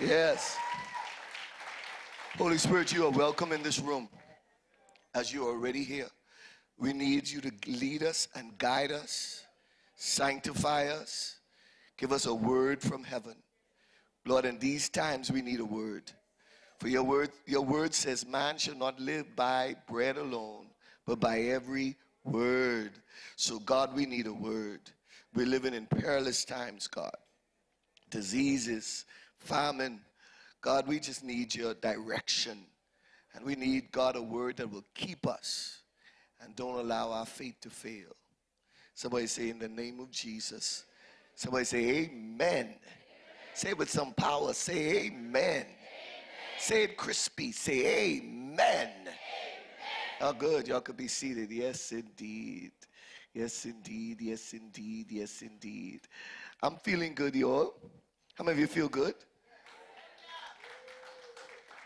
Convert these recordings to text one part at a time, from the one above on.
Yes. Holy Spirit, you are welcome in this room. As you are already here, we need you to lead us and guide us, sanctify us, give us a word from heaven. Lord, in these times we need a word. For your word says, man shall not live by bread alone, but by every word. So God, we need a word. We're living in perilous times, God. Diseases, famine. God, we just need your direction. And we need, God, a word that will keep us and don't allow our faith to fail. Somebody say, in the name of Jesus. Somebody say, amen. Amen. Say it with some power. Say, amen. Amen. Say it crispy. Say, amen. Amen. Oh, good. Y'all could be seated. Yes, indeed. Yes, indeed. Yes, indeed. Yes, indeed. I'm feeling good, y'all. How many of you feel good?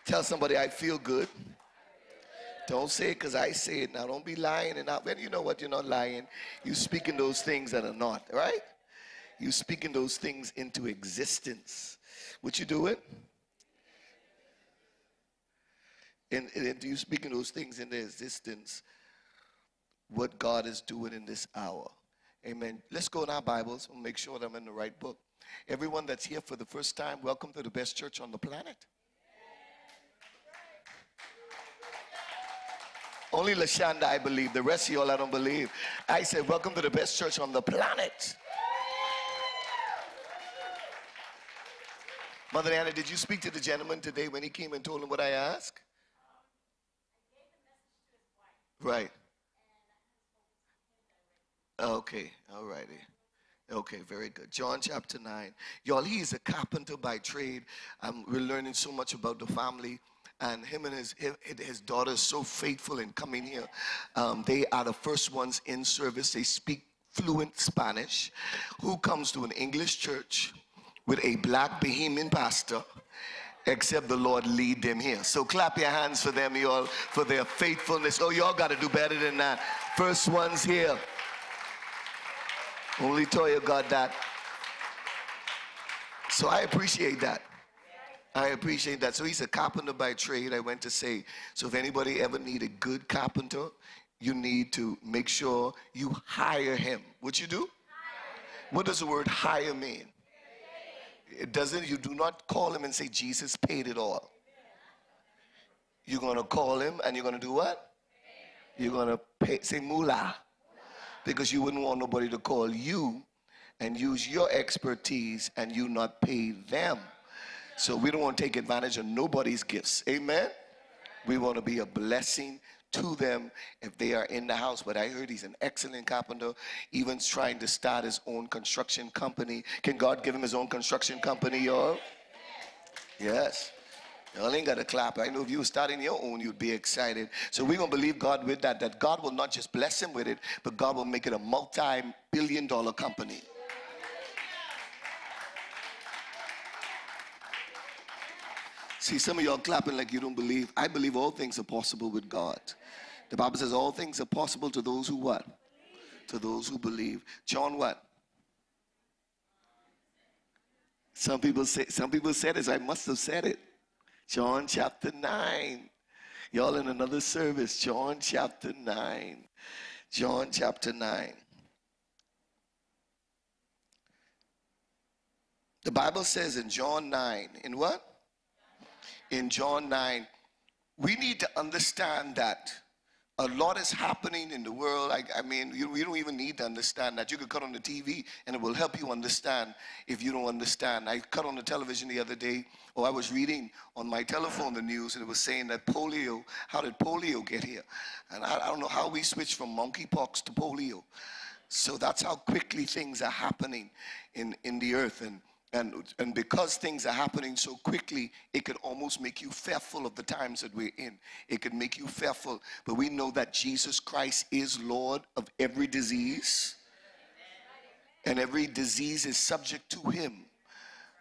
Tell somebody, I feel good. Don't say it because I say it. Now, don't be lying. And when you know what, you're not lying. You're speaking those things that are not, right? You're speaking those things into existence. Would you do it? And you're speaking those things into existence, what God is doing in this hour. Amen. Let's go in our Bibles. We'll make sure that I'm in the right book. Everyone that's here for the first time, welcome to the best church on the planet. Only LaShonda, I believe. The rest of y'all, I don't believe. I said, welcome to the best church on the planet. Mother Anna, did you speak to the gentleman today when he came and told him what I asked? I gave the message to his wife. Right. Okay, all righty. Okay, very good. John chapter 9. Y'all, he is a carpenter by trade. We're learning so much about the family. And him and his daughter is so faithful in coming here. They are the first ones in service. They speak fluent Spanish. Who comes to an English church with a black Bahamian pastor except the Lord lead them here? So clap your hands for them, y'all, for their faithfulness. Oh, y'all got to do better than that. First ones here. Only Toya got that. So I appreciate that. I appreciate that. So he's a carpenter by trade, I went to say. So if anybody ever need a good carpenter, you need to make sure you hire him. What you do? Hire. What does the word hire mean? It doesn't, you do not call him and say, Jesus paid it all. You're going to call him and you're going to do what? You're going to pay, say moolah. Because you wouldn't want nobody to call you and use your expertise and you not pay them. So we don't want to take advantage of nobody's gifts. Amen? We want to be a blessing to them if they are in the house. But I heard he's an excellent carpenter, even trying to start his own construction company. Can God give him his own construction company, y'all? Yes. Y'all ain't got to clap. I know if you were starting your own, you'd be excited. So we're going to believe God with that, that God will not just bless him with it, but God will make it a multi-billion-dollar company. See, some of y'all clapping like you don't believe. I believe all things are possible with God. The Bible says all things are possible to those who what? Believe. To those who believe. John what? Some people said it, so I must have said it. John chapter 9. Y'all in another service. John chapter 9. John chapter 9. The Bible says in John 9, in what? In John 9, we need to understand that a lot is happening in the world. I mean, you don't even need to understand that. You could cut on the TV and it will help you understand if you don't understand. I cut on the television the other day, or I was reading on my telephone the news, and it was saying that polio, how did polio get here? And I don't know how we switched from monkeypox to polio. So that's how quickly things are happening in the earth. And because things are happening so quickly, it could almost make you fearful of the times that we're in. It could make you fearful. But we know that Jesus Christ is Lord of every disease. And every disease is subject to him.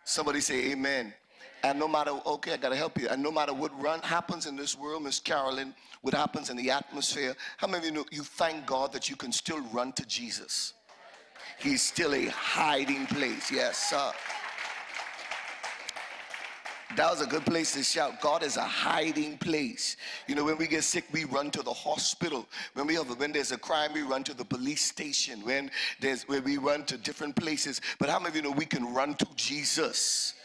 Somebody say amen. And no matter, okay, I got to help you. And no matter what happens in this world, Miss Carolyn, what happens in the atmosphere, how many of you know you thank God that you can still run to Jesus? He's still a hiding place. Yes, sir. That was a good place to shout. God is a hiding place. You know, when we get sick, we run to the hospital. When there's a crime, we run to the police station. When we run to different places. But how many of you know we can run to Jesus?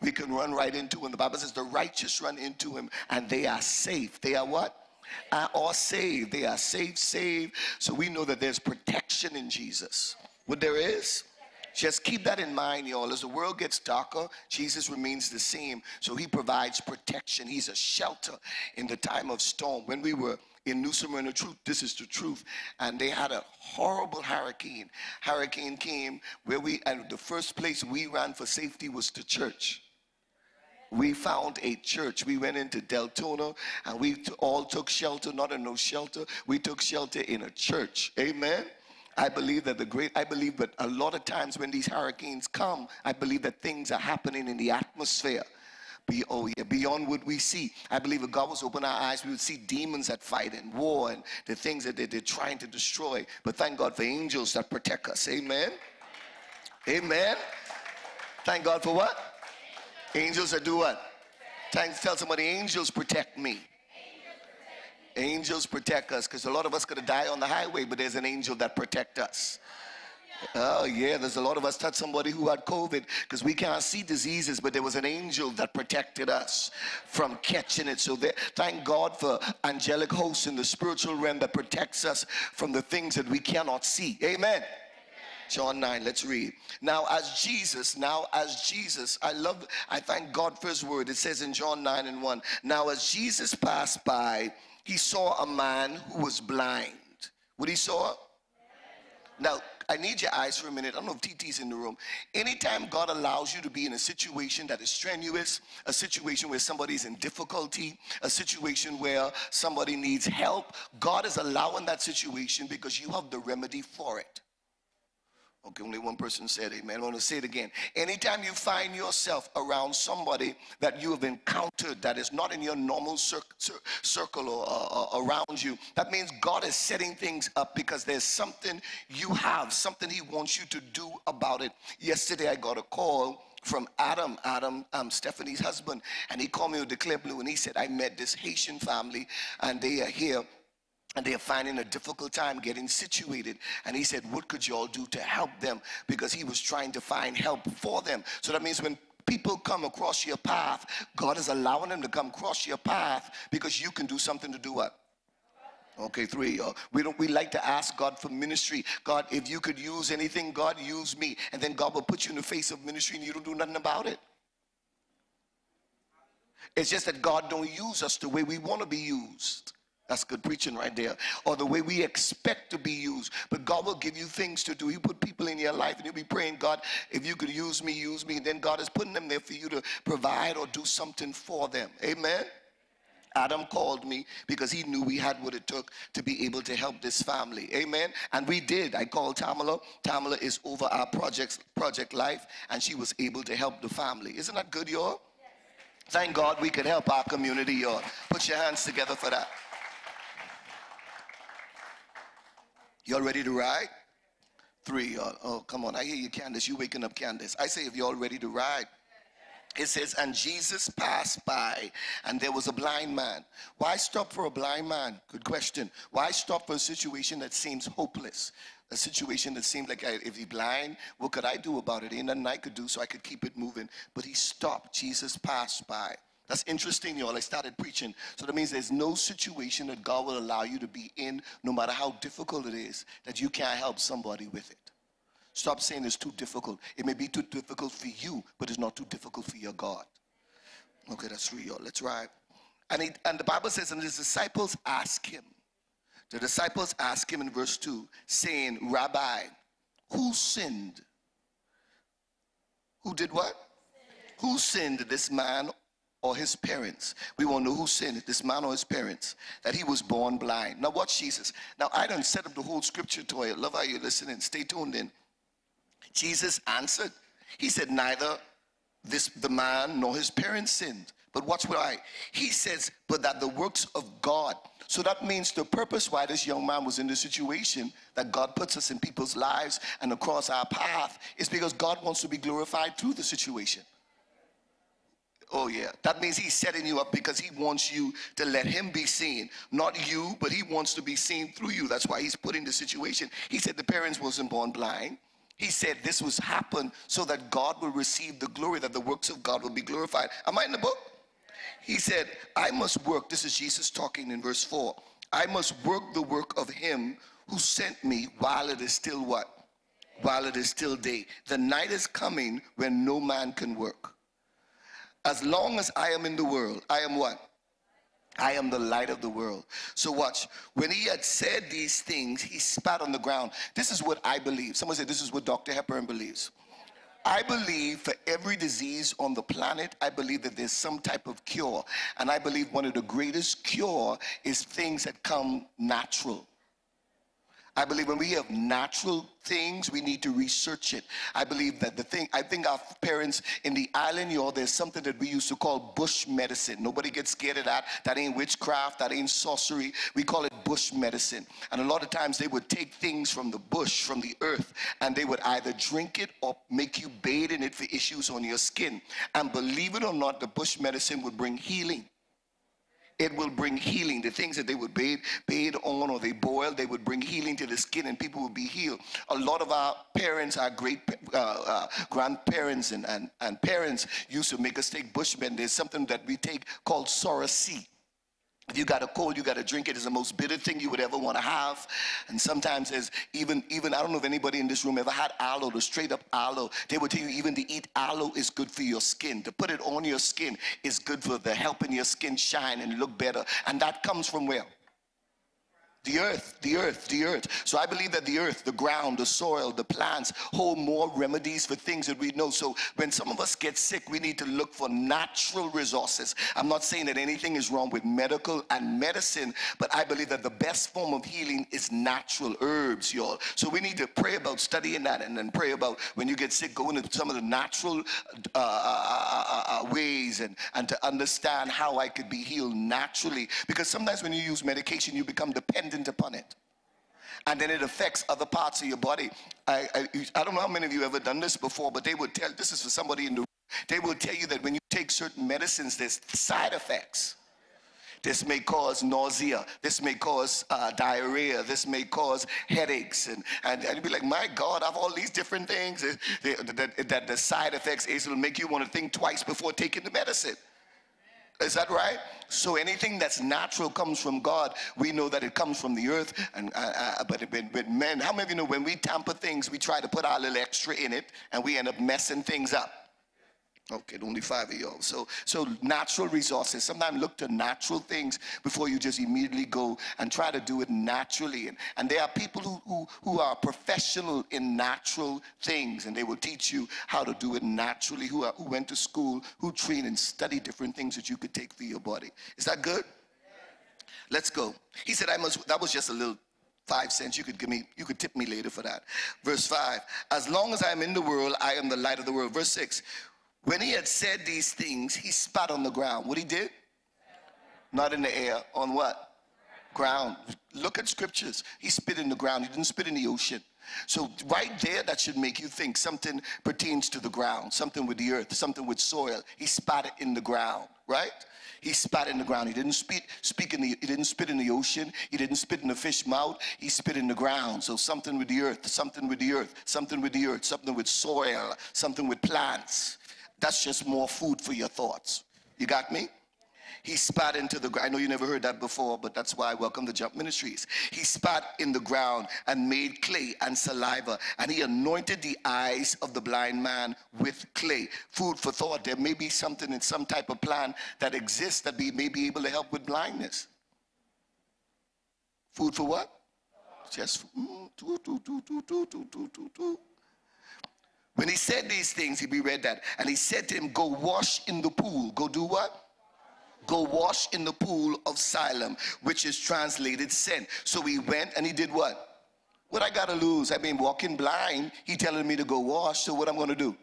We can run right into him. The Bible says the righteous run into him and they are safe. They are what? Are saved. They are saved, saved. So we know that there's protection in Jesus. What there is? Just keep that in mind, y'all. As the world gets darker, Jesus remains the same. So he provides protection. He's a shelter in the time of storm. When we were in New Smyrna, truth, this is the truth, and they had a horrible hurricane. Hurricane came and the first place we ran for safety was the church. We found a church. We went into Deltona, and we all took shelter, not in no shelter. We took shelter in a church. Amen. I believe that a lot of times when these hurricanes come, I believe that things are happening in the atmosphere. Beyond what we see. I believe if God was to open our eyes, we would see demons that fight and war and the things that they're trying to destroy. But thank God for angels that protect us. Amen. Amen. Thank God for what? Angels that do what? Tell somebody, angels protect me. Angels protect us, because a lot of us could have died on the highway, but there's an angel that protects us. Oh, yeah, there's a lot of us touched somebody who had COVID because we can't see diseases, but there was an angel that protected us from catching it. So thank God for angelic hosts in the spiritual realm that protects us from the things that we cannot see. Amen. John 9, let's read. Now as Jesus, I thank God for his word. It says in John 9:1, now as Jesus passed by, he saw a man who was blind. What he saw? Now, I need your eyes for a minute. I don't know if TT's in the room. Anytime God allows you to be in a situation that is strenuous, a situation where somebody's in difficulty, a situation where somebody needs help, God is allowing that situation because you have the remedy for it. Okay, only one person said amen. I want to say it again. Anytime you find yourself around somebody that you have encountered that is not in your normal circle or around you, that means God is setting things up because there's something you have, something he wants you to do about it. Yesterday I got a call from Adam, Stephanie's husband, and he called me with the clear blue, and he said, I met this Haitian family, and they are here. And they are finding a difficult time getting situated. And he said, what could y'all do to help them? Because he was trying to find help for them. So that means when people come across your path, God is allowing them to come across your path because you can do something to do what? Okay, three. We like to ask God for ministry. God, if you could use anything, God, use me. And then God will put you in the face of ministry and you don't do nothing about it. It's just that God don't use us the way we want to be used. That's good preaching right there. Or the way we expect to be used. But God will give you things to do. He put people in your life and you'll be praying, God, if you could use me, use me. And then God is putting them there for you to provide or do something for them. Amen? Adam called me because he knew we had what it took to be able to help this family. Amen? And we did. I called Tamala. Tamala is over our project life, and she was able to help the family. Isn't that good, y'all? Yes. Thank God we could help our community, y'all. Put your hands together for that. Y'all ready to ride? Three, y'all. Oh, come on. I hear you, Candace. You waking up, Candace. I say, if y'all ready to ride. It says, and Jesus passed by, and there was a blind man. Why stop for a blind man? Good question. Why stop for a situation that seems hopeless? A situation that seemed like, if he's blind, what could I do about it? Ain't nothing I could do, so I could keep it moving. But he stopped. Jesus passed by. That's interesting, y'all. I started preaching. So that means there's no situation that God will allow you to be in, no matter how difficult it is, that you can't help somebody with it. Stop saying it's too difficult. It may be too difficult for you, but it's not too difficult for your God. Okay, that's three, y'all. Let's ride. And the Bible says, and his disciples ask him. The disciples ask him in verse 2, saying, Rabbi, who sinned? Who did what? Who sinned, this man or his parents? We want to know who sinned, this man or his parents, that he was born blind. Now watch Jesus. Now I done set up the whole scripture to you. Love how you're listening. Stay tuned in. Jesus answered. He said, neither the man nor his parents sinned. But watch what he says, but that the works of God. So that means the purpose why this young man was in this situation that God puts us in people's lives and across our path is because God wants to be glorified through the situation. Oh, yeah. That means he's setting you up because he wants you to let him be seen. Not you, but he wants to be seen through you. That's why he's putting the situation. He said the parents wasn't born blind. He said this was happened so that God will receive the glory, that the works of God will be glorified. Am I in the book? He said, I must work. This is Jesus talking in verse 4. I must work the work of him who sent me while it is still what? While it is still day. The night is coming when no man can work. As long as I am in the world, I am what? I am the light of the world. So watch. When he had said these things, he spat on the ground. This is what I believe. Someone said this is what Dr. Hepburn believes. I believe for every disease on the planet, I believe that there's some type of cure. And I believe one of the greatest cure is things that come natural. I believe when we have natural things, we need to research it. I believe that I think our parents in the island, y'all, there's something that we used to call bush medicine. Nobody gets scared of that. That ain't witchcraft. That ain't sorcery. We call it bush medicine. And a lot of times they would take things from the bush, from the earth, and they would either drink it or make you bathe in it for issues on your skin. And believe it or not, the bush medicine would bring healing. It will bring healing. The things that they would bathe on or they boil, they would bring healing to the skin and people would be healed. A lot of our parents, our great grandparents and parents used to make us take bushmen. There's something that we take called sorasee. If you got a cold, you got to drink it. It's the most bitter thing you would ever want to have. And sometimes there's even I don't know if anybody in this room ever had aloe, the straight up aloe. They would tell you even to eat aloe is good for your skin. To put it on your skin is good for the helping your skin shine and look better. And that comes from where? The earth, the earth, the earth. So I believe that the earth, the ground, the soil, the plants hold more remedies for things that we know. So when some of us get sick, we need to look for natural resources. I'm not saying that anything is wrong with medical and medicine, but I believe that the best form of healing is natural herbs, y'all. So we need to pray about studying that and then pray about when you get sick, going into some of the natural ways and to understand how I could be healed naturally. Because sometimes when you use medication, you become dependent upon it, and then it affects other parts of your body. I don't know how many of you have ever done this before, but they would tell, this is for somebody in the room, they will tell you that when you take certain medicines, there's side effects. This may cause nausea, this may cause diarrhea, this may cause headaches, and you'd be like, my God, I have all these different things. That the side effects is will make you want to think twice before taking the medicine. Is that right? So anything that's natural comes from God. We know that it comes from the earth, but with men, how many of you know when we tamper things, we try to put our little extra in it, and we end up messing things up? Okay, only 5 of y'all. So natural resources. Sometimes look to natural things before you just immediately go and try to do it naturally. And there are people who are professional in natural things, and they will teach you how to do it naturally, who went to school, who trained and studied different things that you could take for your body. Is that good? Let's go. He said, that was just a little 5 cents. You could tip me later for that. Verse 5, as long as I am in the world, I am the light of the world. Verse 6, when he had said these things, he spat on the ground. What he did? Not in the air. On what? Ground. Look at scriptures. He spit in the ground. He didn't spit in the ocean. So right there, that should make you think something pertains to the ground, something with the earth, something with soil. He spat it in the ground, right? He spat in the ground. He didn't he didn't spit in the ocean. He didn't spit in the fish mouth. He spit in the ground. So something with the earth, something with the earth, something with the earth, something with soil, something with plants. That's just more food for your thoughts. You got me? He spat into the ground. I know you never heard that before, but that's why I welcome the Jump Ministries. He spat in the ground and made clay and saliva, and he anointed the eyes of the blind man with clay. Food for thought. There may be something in some type of plant that exists that we may be able to help with blindness. Food for what? Just food. When he said these things, we read that, and he said to him, go wash in the pool. Go do what? Go wash in the pool of Siloam, which is translated sin. So he went and he did what? What I got to lose? I mean, walking blind, he telling me to go wash, so what I'm going to do?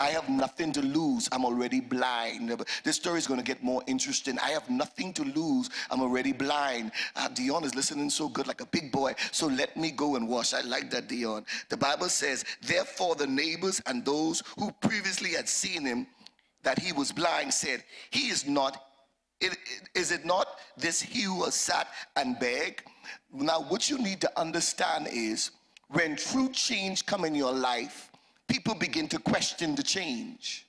I have nothing to lose. I'm already blind. This story is going to get more interesting. I have nothing to lose. I'm already blind. Dion is listening so good like a big boy. So let me go and wash. I like that, Dion. The Bible says, therefore the neighbors and those who previously had seen him that he was blind said, he is not, is it not this he who has sat and begged? Now, what you need to understand is when true change comes in your life, people begin to question the change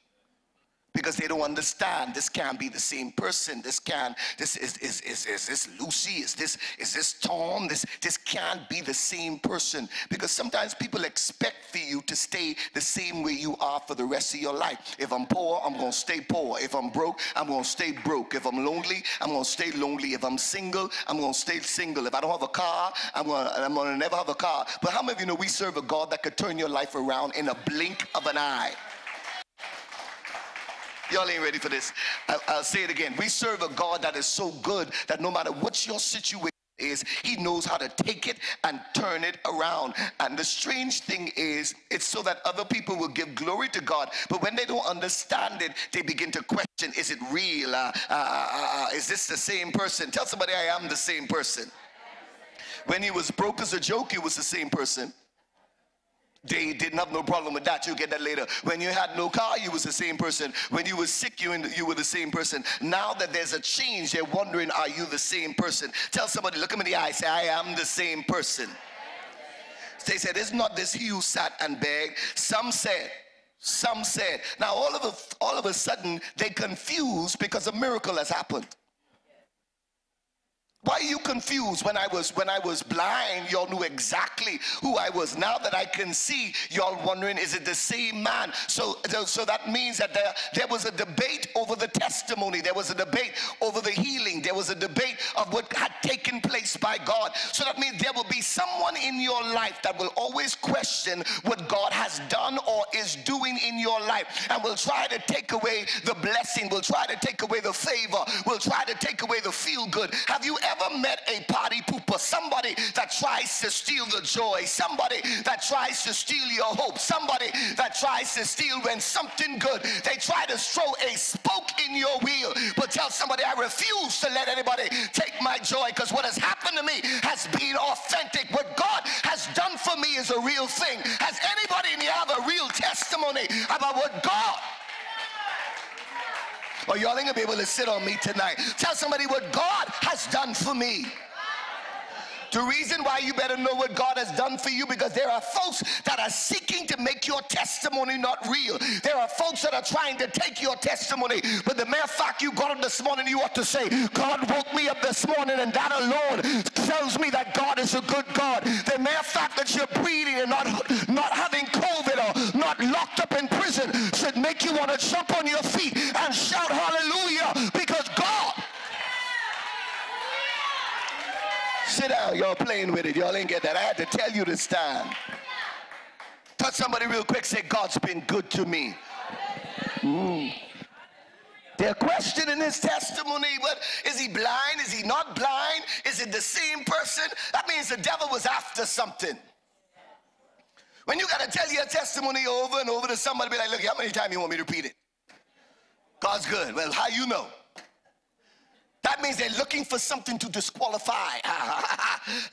because they don't understand. This can't be the same person. This can't, is this Lucy? Is this Tom? This can't be the same person, because sometimes people expect for you to stay the same way you are for the rest of your life. If I'm poor, I'm gonna stay poor. If I'm broke, I'm gonna stay broke. If I'm lonely, I'm gonna stay lonely. If I'm single, I'm gonna stay single. If I don't have a car, I'm gonna never have a car. But how many of you know we serve a God that could turn your life around in a blink of an eye? Y'all ain't ready for this. I'll say it again. We serve a God that is so good that no matter what your situation is, he knows how to take it and turn it around. And the strange thing is, it's so that other people will give glory to God, but when they don't understand it, they begin to question, is it real? Is this the same person? Tell somebody, I am the same person. When he was broke as a joke, he was the same person. They didn't have no problem with that. You'll get that later. When you had no car, you was the same person. When you were sick, you were the same person. Now that there's a change, they're wondering, are you the same person? Tell somebody, look them in the eye, say, I am the same person. They said, it's not this he who sat and begged. Some said. Now all of a sudden, they confused because a miracle has happened. Why are you confused? When I was blind, y'all knew exactly who I was. Now that I can see, y'all wondering, is it the same man? So that means that there was a debate over the testimony. There was a debate over the healing. There was a debate of what had taken place by God. So that means there will be someone in your life that will always question what God has done or is doing in your life, and will try to take away the blessing, will try to take away the favor, will try to take away the feel good. Have you ever met a party pooper, somebody that tries to steal the joy, somebody that tries to steal your hope, somebody that tries to steal when something good, they try to throw a spoke in your wheel? But tell somebody, I refuse to let anybody take my joy, because what has happened to me has been authentic. What God has done for me is a real thing. Has anybody in here have a real testimony about what God? Or y'all ain't gonna be able to sit on me tonight. Tell somebody what God has done for me. The reason why you better know what God has done for you, because there are folks that are seeking to make your testimony not real. There are folks that are trying to take your testimony. But the mere fact you got up this morning, you ought to say, God woke me up this morning, and that alone tells me that God is a good God. The mere fact that you're breathing and not having COVID or not locked up in prison should make you want to jump on your feet and shout hallelujah, because God... Sit down, y'all playing with it. Y'all ain't get that. I had to tell you this time. Touch somebody real quick, say, God's been good to me. They're questioning his testimony. What, is he blind? Is he not blind? Is it the same person? That means the devil was after something. When you got to tell your testimony over and over to somebody, be like, look, how many times you want me to repeat it? God's good. Well, how you know? That means they're looking for something to disqualify.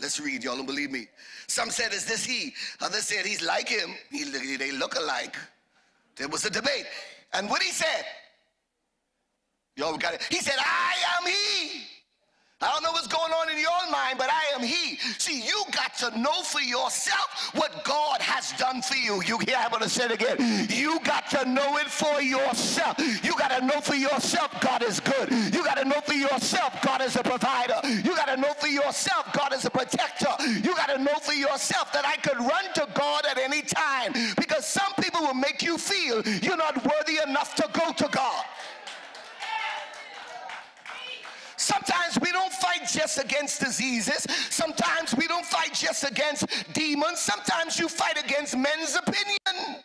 Let's read. Y'all don't believe me. Some said, is this he? Others said, he's like him. They look alike. There was a debate. And what he said, y'all got it. He said, I am he. I don't know what's going on in your mind, but I am he. See, you got to know for yourself what God has done for you. You hear, I'm going to say it again. You got to know it for yourself. You got to know for yourself God is good. You got to know for yourself God is a provider. You got to know for yourself God is a protector. You got to know for yourself that I could run to God at any time, because some people will make you feel you're not worthy enough to go to God. Sometimes we don't fight just against diseases. Sometimes we don't fight just against demons. Sometimes you fight against men's opinion.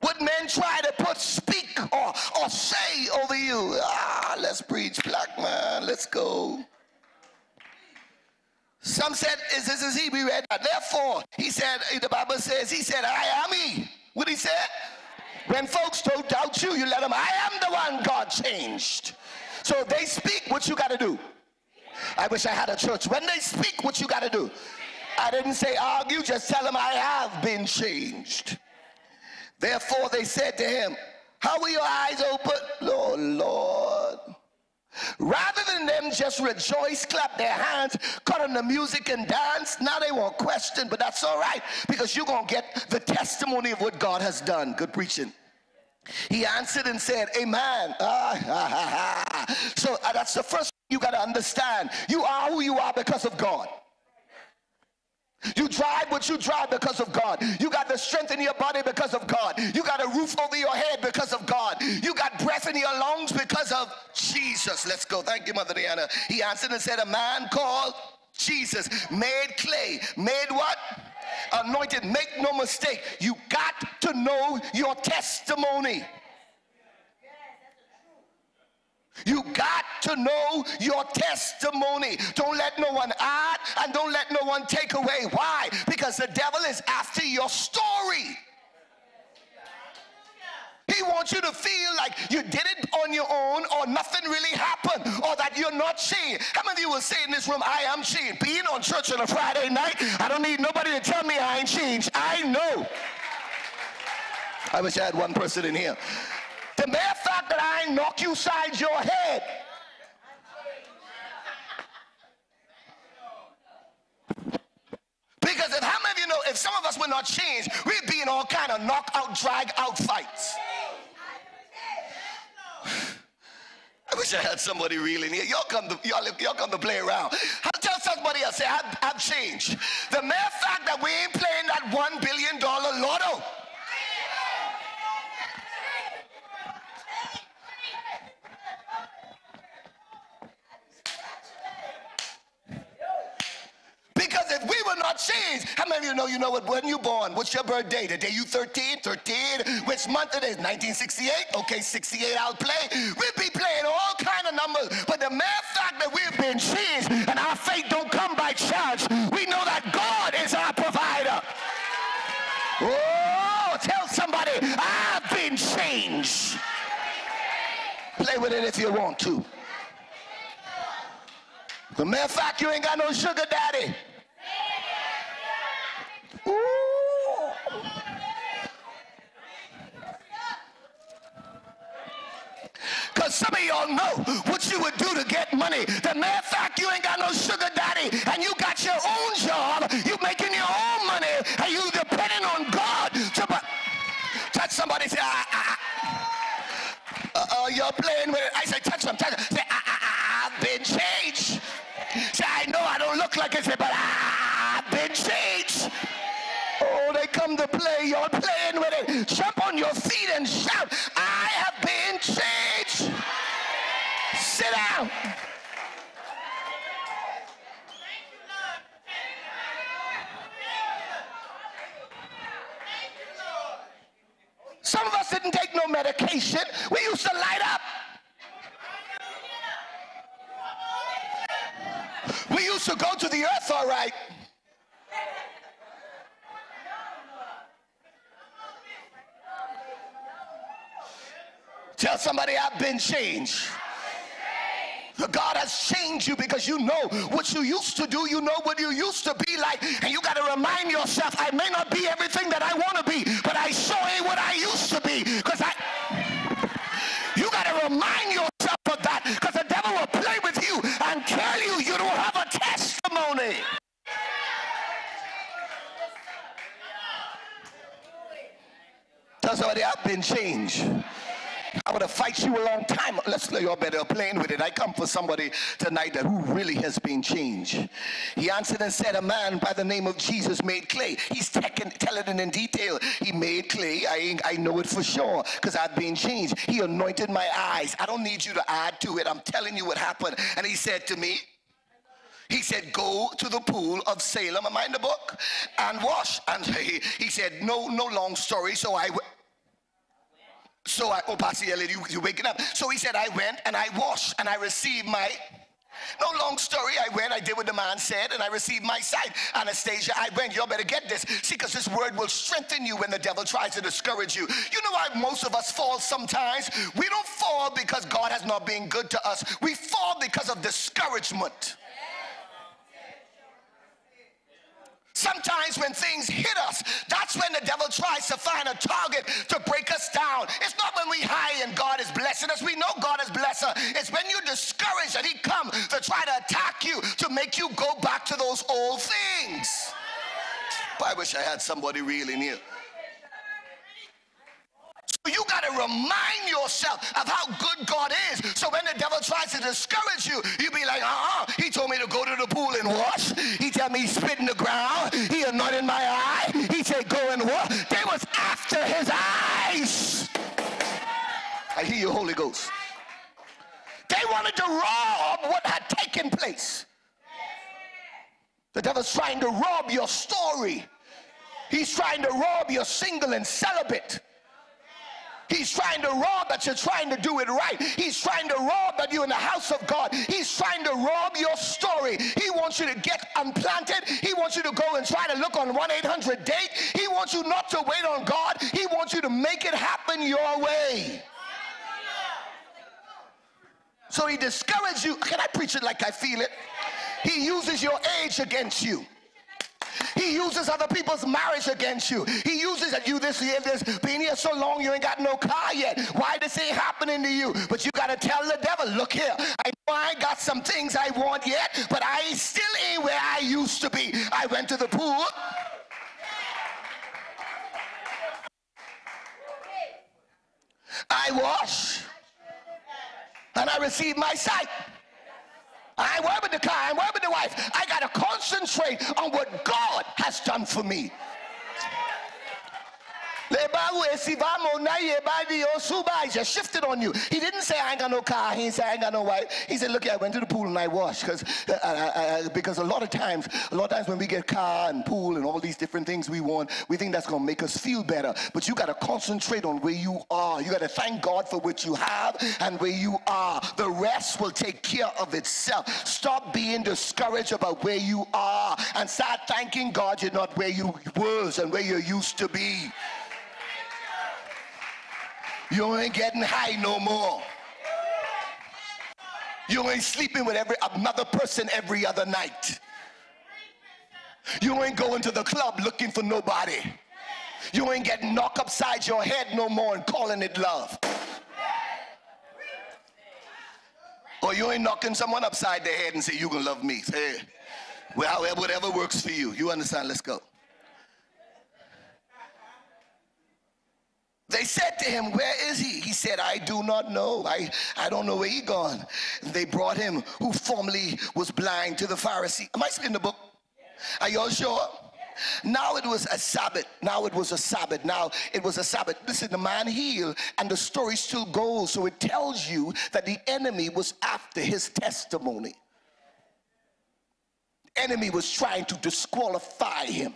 What men try to speak or say over you. Ah, let's preach, black man. Let's go. Some said, is this is he? We read that. Therefore, he said, the Bible says, he said, I am he. What he said? When folks don't doubt you, you let them, I am the one God changed. So if they speak, what you got to do? I wish I had a church. When they speak, what you got to do? I didn't say argue, just tell them I have been changed. Therefore they said to him, How were your eyes open? Oh, Lord. Rather than them just rejoice, clap their hands, cut on the music and dance, now they won't question, but that's all right, because you're going to get the testimony of what God has done. Good preaching. He answered and said, amen. So that's the first thing you got to understand. You are who you are because of God. You drive what you drive because of God. You got the strength in your body because of God. You got a roof over your head because of God. You got breath in your lungs because of Jesus. Let's go. Thank you, Mother Diana. He answered and said, a man called Jesus made clay. Made what? Anointed. Make no mistake. You got to know your testimony. You got to know your testimony. Don't let no one add and don't let no one take away. Why? Because the devil is after your story. He wants you to feel like you did it on your own or nothing really happened or that you're not changed. How many of you will say in this room, I am changed? Being on church on a Friday night, I don't need nobody to tell me I ain't changed. I know. I wish I had one person in here. The mere fact that I ain't knock you side your head. Because if, how many of you know, if some of us were not changed, we'd be in all kind of knockout, drag out fights. I wish I had somebody real in here. Y'all come to play around. I'll tell somebody else, say, I've changed. The mere fact that we ain't playing that $1 billion lotto. If we were not changed, how many of you know what, when you born, what's your birthday? The day you 13, which month it is? 1968? Okay, 68 I'll play. We'll be playing all kind of numbers, but the mere fact that we've been changed and our faith don't come by chance, we know that God is our provider. Oh, tell somebody, I've been changed. Play with it if you want to. The mere fact you ain't got no sugar daddy. Ooh. Cause some of y'all know what you would do to get money. The mere fact you ain't got no sugar daddy and you got your own job, you making your own money, and you depending on God to touch somebody. Say, you're playing with it. I say, touch them, touch them. Say, I've been changed. Say, I know I don't look like it, but I've been changed. Oh, they come to play. You're playing with it. Jump on your feet and shout, I have been changed. Sit down. Some of us didn't take no medication. We used to light up. We used to go to the earth, all right. Tell somebody, I've been changed. God has changed you because you know what you used to do. You know what you used to be like. And you got to remind yourself, I may not be everything that I want to be, but I sure ain't what I used to be. You got to remind yourself of that, because the devil will play with you and tell you you don't have a testimony. Tell somebody, I've been changed. I would have fight you a long time. Let's know you're better playing with it. I come for somebody tonight that who really has been changed. He answered and said, a man by the name of Jesus made clay. He's telling it in detail. He made clay. I know it for sure because I've been changed. He anointed my eyes. I don't need you to add to it. I'm telling you what happened. And he said to me, he said, go to the pool of Siloam. Am I in the book? And wash. And he said, no long story. So I went. Oh, Pastor Elliot, you're waking up. So he said, I went and I washed and I received my, no long story, I went, I did what the man said, and I received my sight. Anastasia, I went. Y'all better get this. See, because this word will strengthen you when the devil tries to discourage you. You know why most of us fall sometimes? We don't fall because God has not been good to us. We fall because of discouragement. Sometimes when things hit us, that's when the devil tries to find a target to break us down. It's not when we high and God is blessing us. We know God is blessing us. It's when you're discouraged that he comes to try to attack you, to make you go back to those old things. I wish I had somebody real in here. So you got to remind yourself of how good God is. So when the devil tries to discourage you, you be like, he told me to go to the pool and wash. He told me he spit in the ground. He anointed my eye. He said, go and wash. They was after his eyes. I hear you, Holy Ghost. They wanted to rob what had taken place. The devil's trying to rob your story. He's trying to rob your single and celibate. He's trying to rob that you're trying to do it right. He's trying to rob that you're in the house of God. He's trying to rob your story. He wants you to get unplanted. He wants you to go and try to look on 1-800-DATE. He wants you not to wait on God. He wants you to make it happen your way. So he discourages you. Can I preach it like I feel it? He uses your age against you. He uses other people's marriage against you. He uses that you this year, this been here so long you ain't got no car yet. Why this ain't happening to you? But you gotta tell the devil, look here, I know I ain't got some things I want yet, but I still ain't where I used to be. I went to the pool. I wash. And I received my sight. I ain't worried about the car, I ain't worried about the wife. I got to concentrate on what God has done for me. Just shifted on you. He didn't say, I ain't got no car. He didn't say, I ain't got no wife. He said, look, I went to the pool and I washed. Because a lot of times when we get car and pool and all these different things we want, we think that's going to make us feel better. But you got to concentrate on where you are. You got to thank God for what you have and where you are. The rest will take care of itself. Stop being discouraged about where you are and start thanking God you're not where you was and where you used to be. You ain't getting high no more. You ain't sleeping with another person every other night. You ain't going to the club looking for nobody. You ain't getting knocked upside your head no more and calling it love. Or you ain't knocking someone upside their head and say, you gonna love me. Hey, well, whatever works for you. You understand? Let's go. They said to him, where is he? He said, I do not know. I don't know where he gone. They brought him who formerly was blind to the Pharisee. Am I still in the book? Are y'all sure? Now it was a Sabbath. Now it was a Sabbath. Now it was a Sabbath. Listen, the man healed and the story still goes. So it tells you that the enemy was after his testimony. The enemy was trying to disqualify him.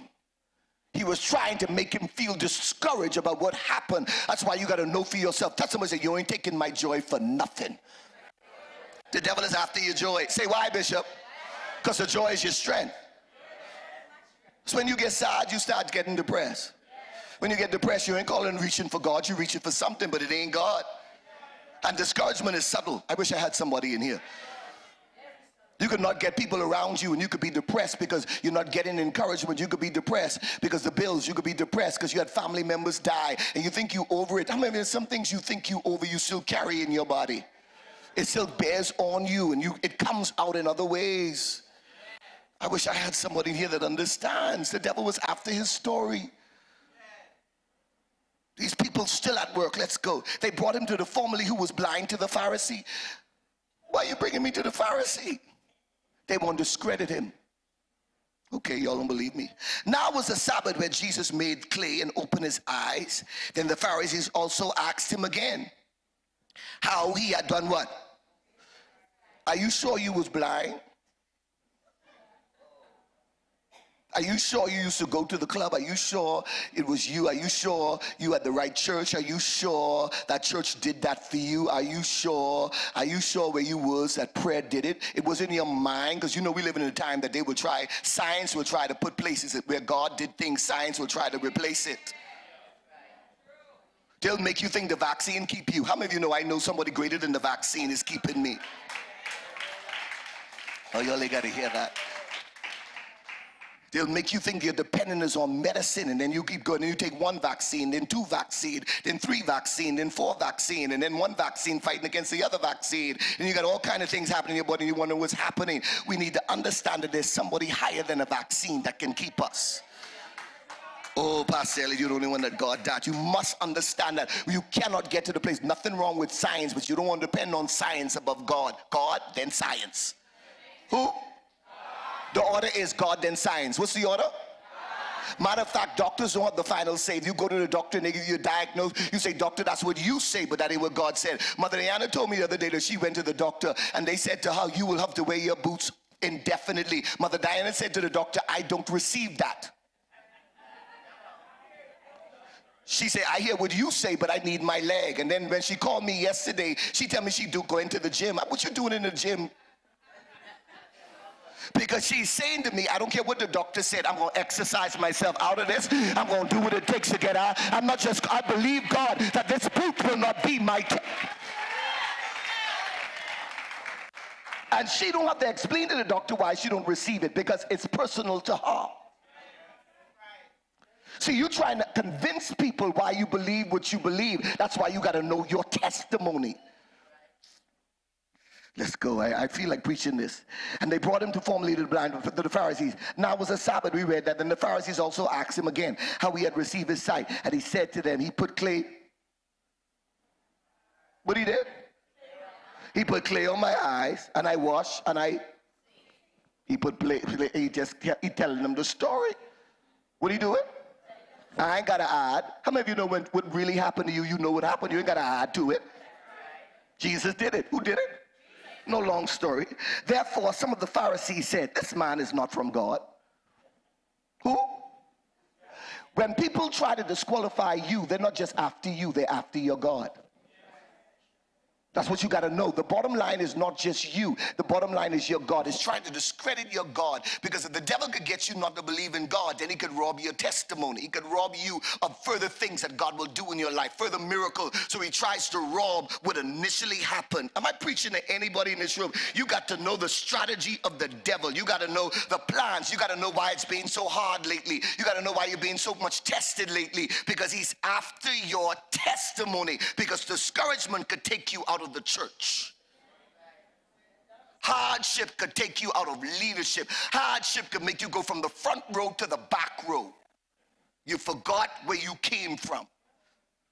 He was trying to make him feel discouraged about what happened. That's why you got to know for yourself. Tell somebody, say, you ain't taking my joy for nothing. The devil is after your joy. Say, why, Bishop? Because the joy is your strength. So when you get sad, you start getting depressed. When you get depressed, you ain't calling reaching for God. You're reaching for something, but it ain't God. And discouragement is subtle. I wish I had somebody in here. You could not get people around you and you could be depressed because you're not getting encouragement. You could be depressed because the bills. You could be depressed because you had family members die and you think you over it. I mean, there's some things you think you over, you still carry in your body. It still bears on you and it comes out in other ways. I wish I had somebody here that understands. The devil was after his story. These people still at work. Let's go. They brought him to the formerly who was blind to the Pharisee. Why are you bringing me to the Pharisee? They won't discredit him. Okay, y'all don't believe me. Now was the Sabbath where Jesus made clay and opened his eyes. Then the Pharisees also asked him again how he had done what? Are you sure you was blind? Are you sure you used to go to the club? Are you sure it was you? Are you sure you had the right church? Are you sure that church did that for you? Are you sure? Are you sure where you was that prayer did it? It was in your mind, because you know we live in a time that they will try, science will try to put places where God did things, science will try to replace it. They'll make you think the vaccine keep you. How many of you know I know somebody greater than the vaccine is keeping me? Oh, y'all ain't got to hear that. They'll make you think your dependence is on medicine, and then you keep going, and you take one vaccine, then two vaccine, then three vaccine, then four vaccine, and then one vaccine fighting against the other vaccine, and you got all kind of things happening in your body, and you wonder what's happening. We need to understand that there's somebody higher than a vaccine that can keep us. Oh, Pastor Ellie, you're the only one that God died. You must understand that. You cannot get to the place. Nothing wrong with science, but you don't want to depend on science above God. God, then science. Who? The order is God, then science. What's the order? Matter of fact, doctors don't have the final say. If you go to the doctor and they give you a diagnosis, you say, doctor, that's what you say, but that ain't what God said. Mother Diana told me the other day that she went to the doctor and they said to her, you will have to wear your boots indefinitely. Mother Diana said to the doctor, I don't receive that. She said, I hear what you say, but I need my leg. And then when she called me yesterday, she told me she do go into the gym. What you doing in the gym? Because she's saying to me, I don't care what the doctor said, I'm going to exercise myself out of this. I'm going to do what it takes to get out. I'm not just, I believe God that this boot will not be my And she don't have to explain to the doctor why she don't receive it, because it's personal to her. See, you're trying to convince people why you believe what you believe. That's why you got to know your testimony. Let's go. I feel like preaching this. And they brought him to formerly the blind to the Pharisees. Now was a Sabbath, we read that. Then the Pharisees also asked him again how he had received his sight. And he said to them, he put clay. What he did? He put clay on my eyes, and I wash, and I. He put clay. He telling them the story. What he doing? I ain't got to add. How many of you know what really happened to you? You know what happened. You ain't got to add to it. Jesus did it. Who did it? No long story. Therefore, some of the Pharisees said, this man is not from God. Who? When people try to disqualify you, they're not just after you, they're after your God. That's what you got to know. The bottom line is not just you. The bottom line is your God. It's trying to discredit your God, because if the devil could get you not to believe in God, then he could rob your testimony. He could rob you of further things that God will do in your life, further miracles. So he tries to rob what initially happened. Am I preaching to anybody in this room? You got to know the strategy of the devil. You got to know the plans. You got to know why it's been so hard lately. You got to know why you're being so much tested lately, because he's after your testimony, because discouragement could take you out of the church. Hardship could take you out of leadership. Hardship could make you go from the front row to the back row. You forgot where you came from.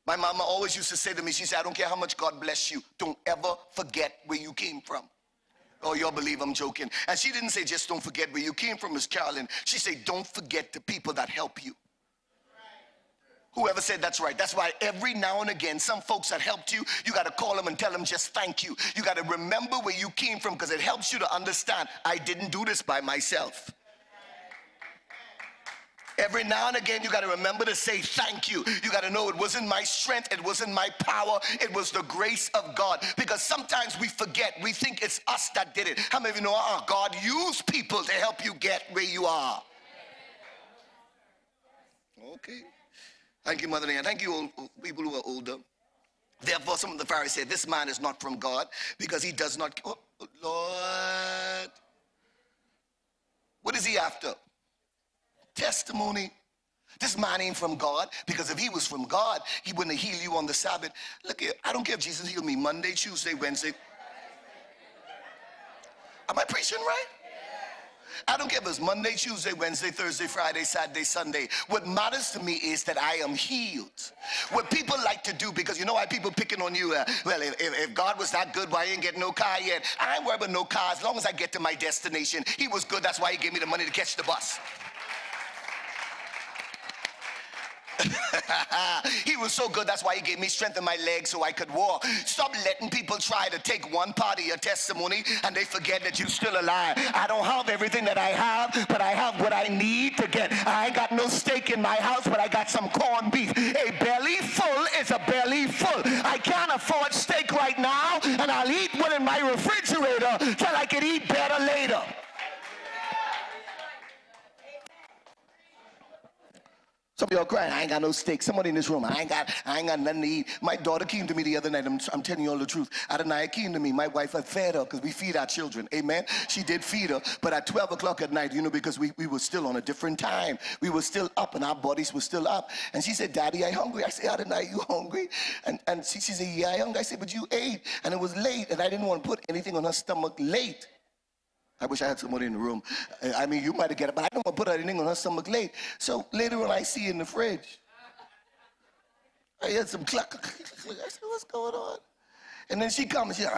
My mama always used to say to me, she said, I don't care how much God bless you, don't ever forget where you came from. Oh, y'all believe I'm joking. And she didn't say just don't forget where you came from, Miss Carolyn. She said don't forget the people that help you. Whoever said that's right. That's why every now and again, some folks that helped you, you got to call them and tell them just thank you. You got to remember where you came from, because it helps you to understand, I didn't do this by myself. Every now and again, you got to remember to say thank you. You got to know it wasn't my strength. It wasn't my power. It was the grace of God. Because sometimes we forget. We think it's us that did it. How many of you know, God used people to help you get where you are? Okay. Thank you, Mother Diane. Thank you, old people who are older. Therefore, some of the Pharisees said, this man is not from God, because he does not. Oh, Lord. What is he after? Testimony. This man ain't from God, because if he was from God, he wouldn't heal you on the Sabbath. Look here, I don't care if Jesus healed me Monday, Tuesday, Wednesday. Am I preaching right? I don't care if it's Monday, Tuesday, Wednesday, Thursday, Friday, Saturday, Sunday. What matters to me is that I am healed. What people like to do, because you know why people picking on you, well, if God was that good, why I didn't get no car yet? I ain't worried about no car as long as I get to my destination. He was good, that's why he gave me the money to catch the bus. He was so good, that's why he gave me strength in my legs so I could walk. Stop letting people try to take one part of your testimony and they forget that you're still alive. I don't have everything that I have, but I have what I need to get. I ain't got no steak in my house, but I got some corned beef. A belly full is a belly full. I can't afford steak right now, and I'll eat one in my refrigerator till I can eat better later. Some of y'all crying, I ain't got no steak. Somebody in this room, I ain't got nothing to eat. My daughter came to me the other night. I'm telling you all the truth. Adonai came to me. My wife, I fed her because we feed our children. Amen. She did feed her, but at 12 o'clock at night, you know, because we were still on a different time. We were still up and our bodies were still up. And she said, Daddy, I hungry. I said, Adonai, you hungry? And she said, yeah, I hungry. I said, but you ate. And it was late and I didn't want to put anything on her stomach late. I wish I had somebody in the room. I mean, you might have got it, but I don't want to put anything on her stomach late. So later on, I see in the fridge, I heard some cluck. I said, what's going on? And then she comes, she's like,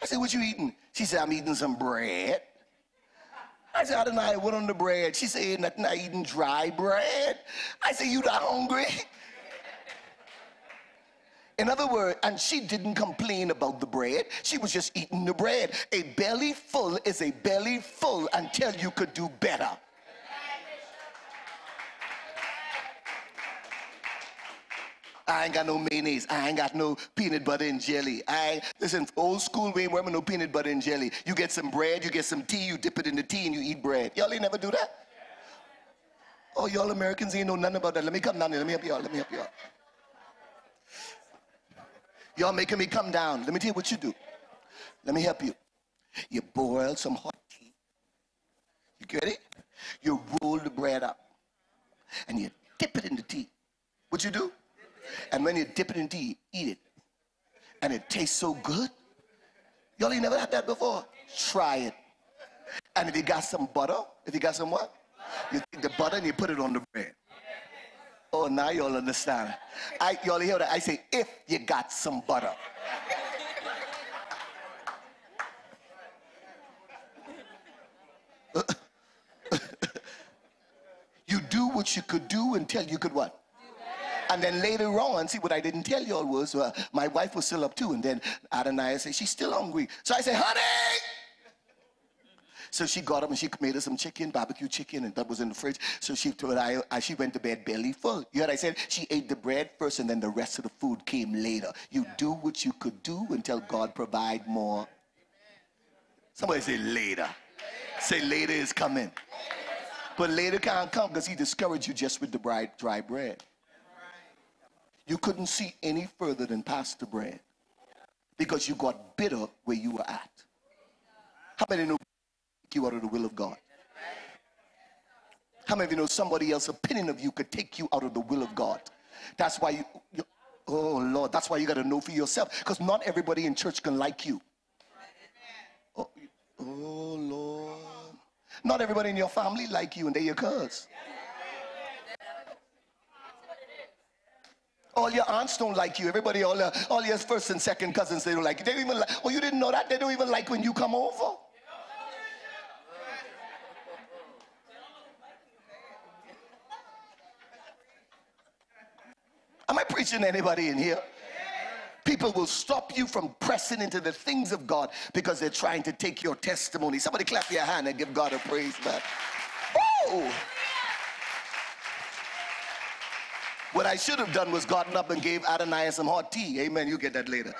I said, what you eating? She said, I'm eating some bread. I said, I went on the bread. She said, ain't nothing, I eating dry bread. I said, you not hungry? In other words, and she didn't complain about the bread. She was just eating the bread. A belly full is a belly full until you could do better. I ain't got no mayonnaise. I ain't got no peanut butter and jelly. Listen, old school, we ain't wearing no peanut butter and jelly. You get some bread, you get some tea, you dip it in the tea and you eat bread. Y'all ain't never do that? Oh, y'all Americans ain't know nothing about that. Let me come down here. Let me help y'all. Y'all making me come down. Let me tell you what you do. Let me help you. You boil some hot tea. You get it? You roll the bread up and you dip it in the tea. What you do? And when you dip it in tea, you eat it. And it tastes so good. Y'all ain't never had that before. Try it. And if you got some butter, if you got some what? You take the butter and you put it on the bread. Oh, now y'all understand. Y'all hear that? I say, if you got some butter. You do what you could do until you could what? And then later on, see, what I didn't tell y'all was my wife was still up too. And then Adonai said, she's still hungry. So I said, honey! So she got up and she made us some chicken, barbecue chicken, and that was in the fridge. So she told her, she went to bed belly full. You heard I said? She ate the bread first and then the rest of the food came later. You do what you could do until God provide more. Somebody say later. Say later is coming. But later can't come because he discouraged you just with the dry bread. You couldn't see any further than past the bread because you got bitter where you were at. How many know you out of the will of God? How many of you know somebody else's opinion of you could take you out of the will of God? That's why you oh Lord, that's why you got to know for yourself, because not everybody in church can like you. Oh Lord, not everybody in your family like you, and they're your cousins. All your aunts don't like you. Everybody, all your first and second cousins, they don't like you. They don't even like, oh, you didn't know that? They don't even like when you come over. Am I preaching to anybody in here? People will stop you from pressing into the things of God because they're trying to take your testimony. Somebody clap your hand and give God a praise, man. Oh! What I should have done was gotten up and gave Adonai some hot tea. Amen. You get that later.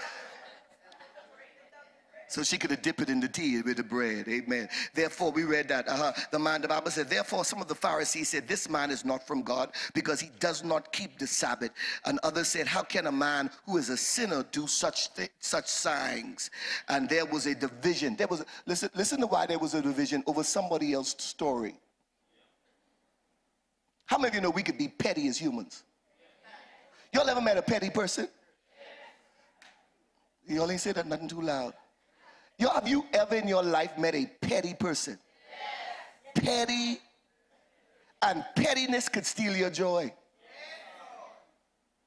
So she could have dipped it in the tea with the bread. Amen. Therefore, we read that. The Bible said, therefore, some of the Pharisees said, this man is not from God because he does not keep the Sabbath. And others said, how can a man who is a sinner do such signs? And there was a division. Listen to why there was a division over somebody else's story. How many of you know we could be petty as humans? Y'all ever met a petty person? Y'all ain't say that nothing too loud. Y'all, have you ever in your life met a petty person? Yes. Petty, and pettiness could steal your joy. Yes.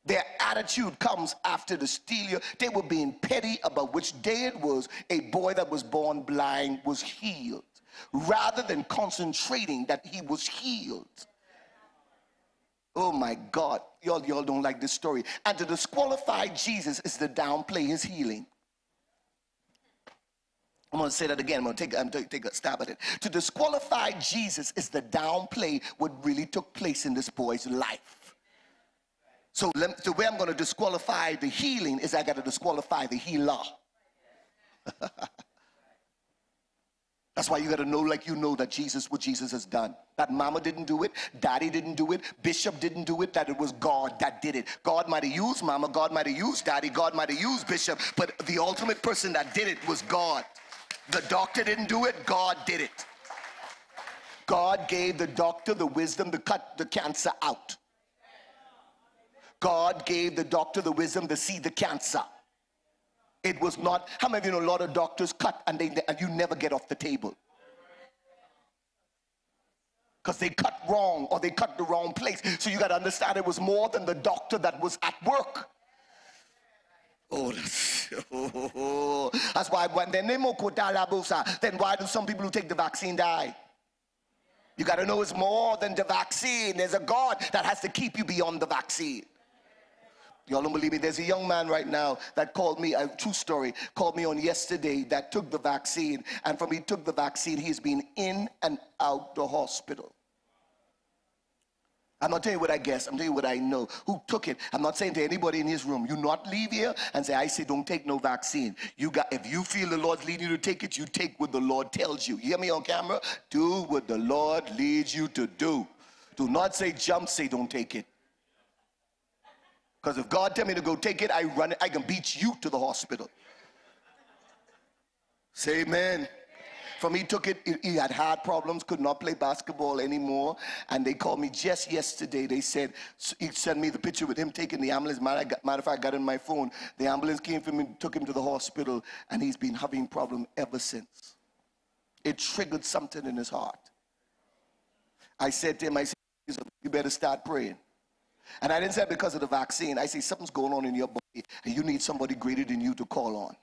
Their attitude comes after the steal. They were being petty about which day it was. A boy that was born blind was healed, rather than concentrating that he was healed. Oh my God, y'all don't like this story. And to disqualify Jesus is to downplay his healing. I'm going to say that again. I'm going to take a stab at it. To disqualify Jesus is to downplay what really took place in this boy's life. So the way I'm going to disqualify the healing is I got to disqualify the healer. That's why you got to know, like you know, that Jesus, what Jesus has done. That mama didn't do it, daddy didn't do it, bishop didn't do it, that it was God that did it. God might have used mama, God might have used daddy, God might have used bishop, but the ultimate person that did it was God. The doctor didn't do it, God did it. God gave the doctor the wisdom to cut the cancer out. God gave the doctor the wisdom to see the cancer. It was not, how many of you know a lot of doctors cut and you never get off the table? Because they cut wrong or they cut the wrong place. So you got to understand it was more than the doctor that was at work. That's why when then why do some people who take the vaccine die? You got to know it's more than the vaccine. There's a God that has to keep you beyond the vaccine. Y'all don't believe me? There's a young man right now that called me, a true story, called me on yesterday that took the vaccine. And from he took the vaccine, he's been in and out the hospital. I'm not telling you what I guess. I'm telling you what I know. Who took it? I'm not saying to anybody in his room, you not leave here and say, I say don't take no vaccine. You got, if you feel the Lord's leading you to take it, you take what the Lord tells you. You hear me on camera? Do what the Lord leads you to do. Do not say jump, say don't take it. Because if God tell me to go take it, I run it. I can beat you to the hospital. Say amen. From he took it, he had heart problems, could not play basketball anymore. And they called me just yesterday. They said, he sent me the picture with him taking the ambulance. Matter of fact, I got it on my phone. The ambulance came for me, took him to the hospital, and he's been having problems ever since. It triggered something in his heart. I said to him, I said, you better start praying. And I didn't say because of the vaccine. I say something's going on in your body, and you need somebody greater than you to call on.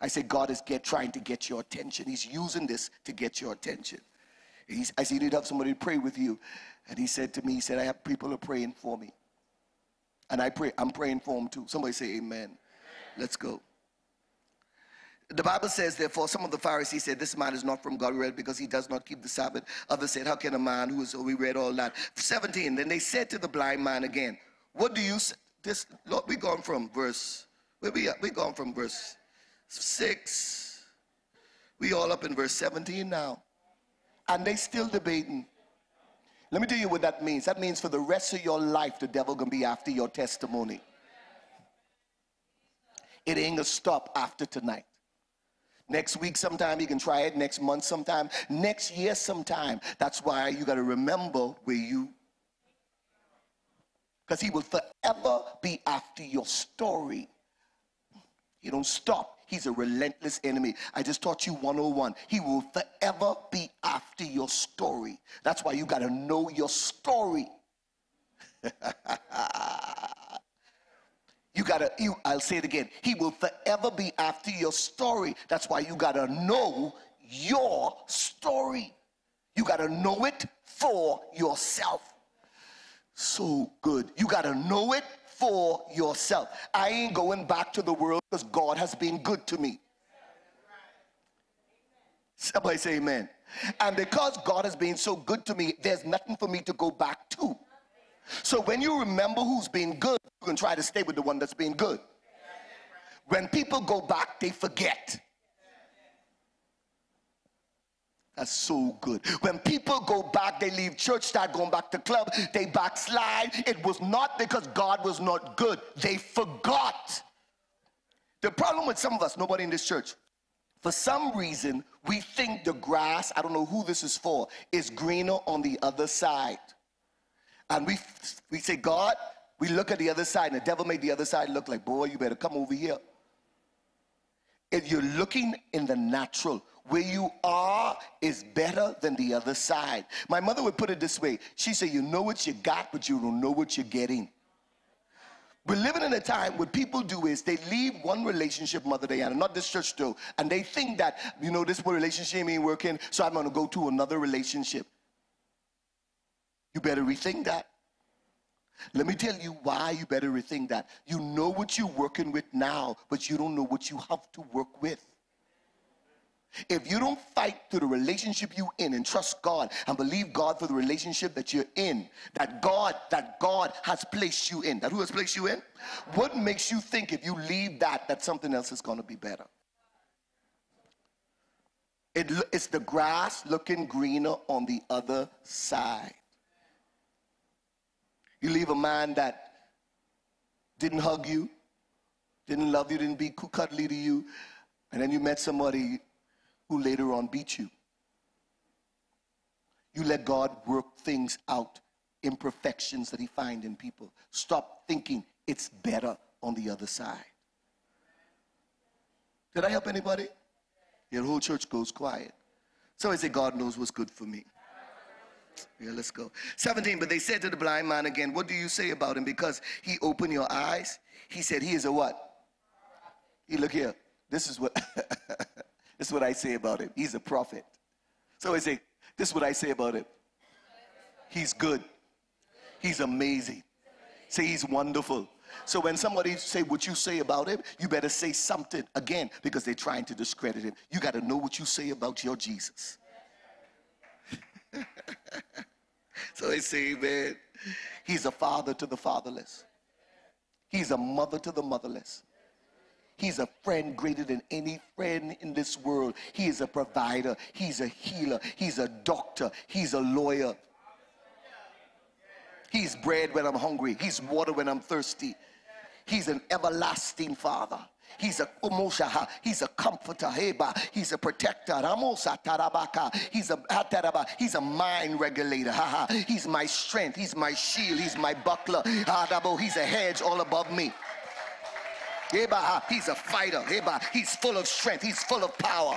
I say, God is trying to get your attention. He's using this to get your attention. I said, you need to have somebody to pray with you. And he said to me, he said, I have people who are praying for me. And I'm praying for him too. Somebody say amen. Let's go. The Bible says, therefore, some of the Pharisees said, this man is not from God, we read, because he does not keep the Sabbath. Others said, how can a man who is, we read all that. 17, then they said to the blind man again, what do you, this, Lord, we're going from verse, where we at? We're going from verse 6. We all up in verse 17 now. And they still debating. Let me tell you what that means. That means for the rest of your life, the devil going to be after your testimony. It ain't going to stop after tonight. Next week sometime, you can try it. Next month sometime. Next year sometime. That's why you got to remember where you... Because he will forever be after your story. He don't stop. He's a relentless enemy. I just taught you 101. He will forever be after your story. That's why you got to know your story. I'll say it again. He will forever be after your story. That's why you got to know your story. You got to know it for yourself. So good. You got to know it for yourself. I ain't going back to the world because God has been good to me. Somebody say amen. And because God has been so good to me, there's nothing for me to go back to. So when you remember who's been good, you can try to stay with the one that's been good. When people go back, they forget. That's so good. When people go back, they leave church, start going back to club, they backslide. It was not because God was not good. They forgot. The problem with some of us, nobody in this church, for some reason, we think the grass, I don't know who this is for, is greener on the other side. And we say, God, we look at the other side, and the devil made the other side look like, boy, you better come over here. If you're looking in the natural, where you are is better than the other side. My mother would put it this way. She said, you know what you got, but you don't know what you're getting. We're living in a time what people do is they leave one relationship, Mother Diana, not this church though, and they think that, you know, this relationship ain't working, so I'm going to go to another relationship. You better rethink that. Let me tell you why you better rethink that. You know what you're working with now, but you don't know what you have to work with. If you don't fight through the relationship you're in and trust God and believe God for the relationship that you're in, that God has placed you in, that who has placed you in, what makes you think if you leave that something else is going to be better? It's the grass looking greener on the other side. You leave a man that didn't hug you, didn't love you, didn't be cuddly to you, and then you met somebody who later on beat you. You let God work things out, imperfections that he finds in people. Stop thinking it's better on the other side. Did I help anybody? Your whole church goes quiet. Somebody say, God knows what's good for me. Yeah, let's go. 17, but they said to the blind man again, what do you say about him? Because he opened your eyes. He said, he is a what? He, look here. This is what, this is what I say about him. He's a prophet. Somebody say, this is what I say about him. He's good. He's amazing. Say, he's wonderful. So when somebody say what you say about him, you better say something again, because they're trying to discredit him. You got to know what you say about your Jesus. So they say, man, he's a father to the fatherless. He's a mother to the motherless. He's a friend greater than any friend in this world. He is a provider. He's a healer. He's a doctor. He's a lawyer. He's bread when I'm hungry. He's water when I'm thirsty. He's an everlasting father. He's a comforter. He's a protector. He's a mind regulator. He's my strength. He's my shield. He's my buckler. He's a hedge all above me. He's a fighter. He's full of strength. He's full of power.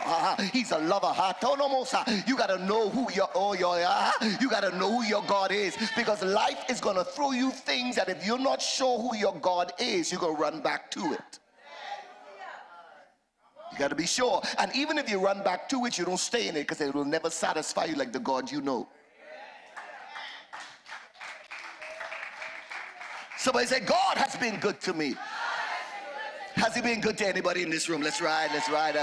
He's a lover. You got to know who your God is, because life is going to throw you things that if you're not sure who your God is, you're going to run back to it. You got to be sure. And even if you run back to it, you don't stay in it, because it will never satisfy you like the God you know. Somebody say, God has been good to me. Has he been good to anybody in this room? Let's ride, let's ride.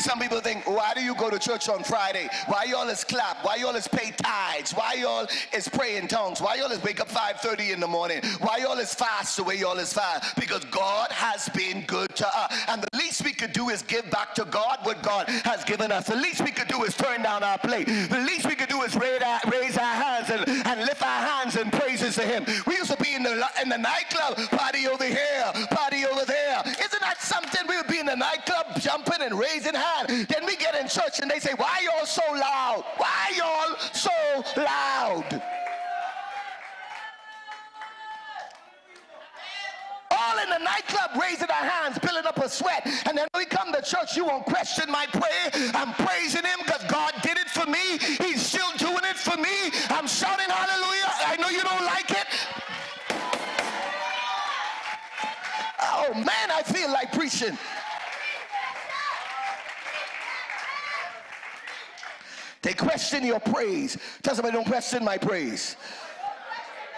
Some people think, why do you go to church on Friday? Why y'all is clap? Why y'all is pay tithes? Why y'all is pray in tongues? Why y'all is wake up 5:30 in the morning? Why y'all is fast the way y'all is fast? Because God has been good to us. And the least we could do is give back to God what God has given us. The least we could do is turn down our plate. The least we could do is raise our hands and lift our hands in praises to him. We used to be in the nightclub, party over here, party over there. Isn't that something? We would be in the nightclub jumping and raising hands. Then we get in church and they say, why y'all so loud? Why y'all so loud? All in the nightclub raising our hands, building up a sweat. And then when we come to church, you won't question my prayer. I'm praising him because God did it for me. He's still doing it for me. I'm shouting hallelujah. I know you don't like it. Oh man, I feel like preaching. They question your praise. Tell somebody, don't question my praise.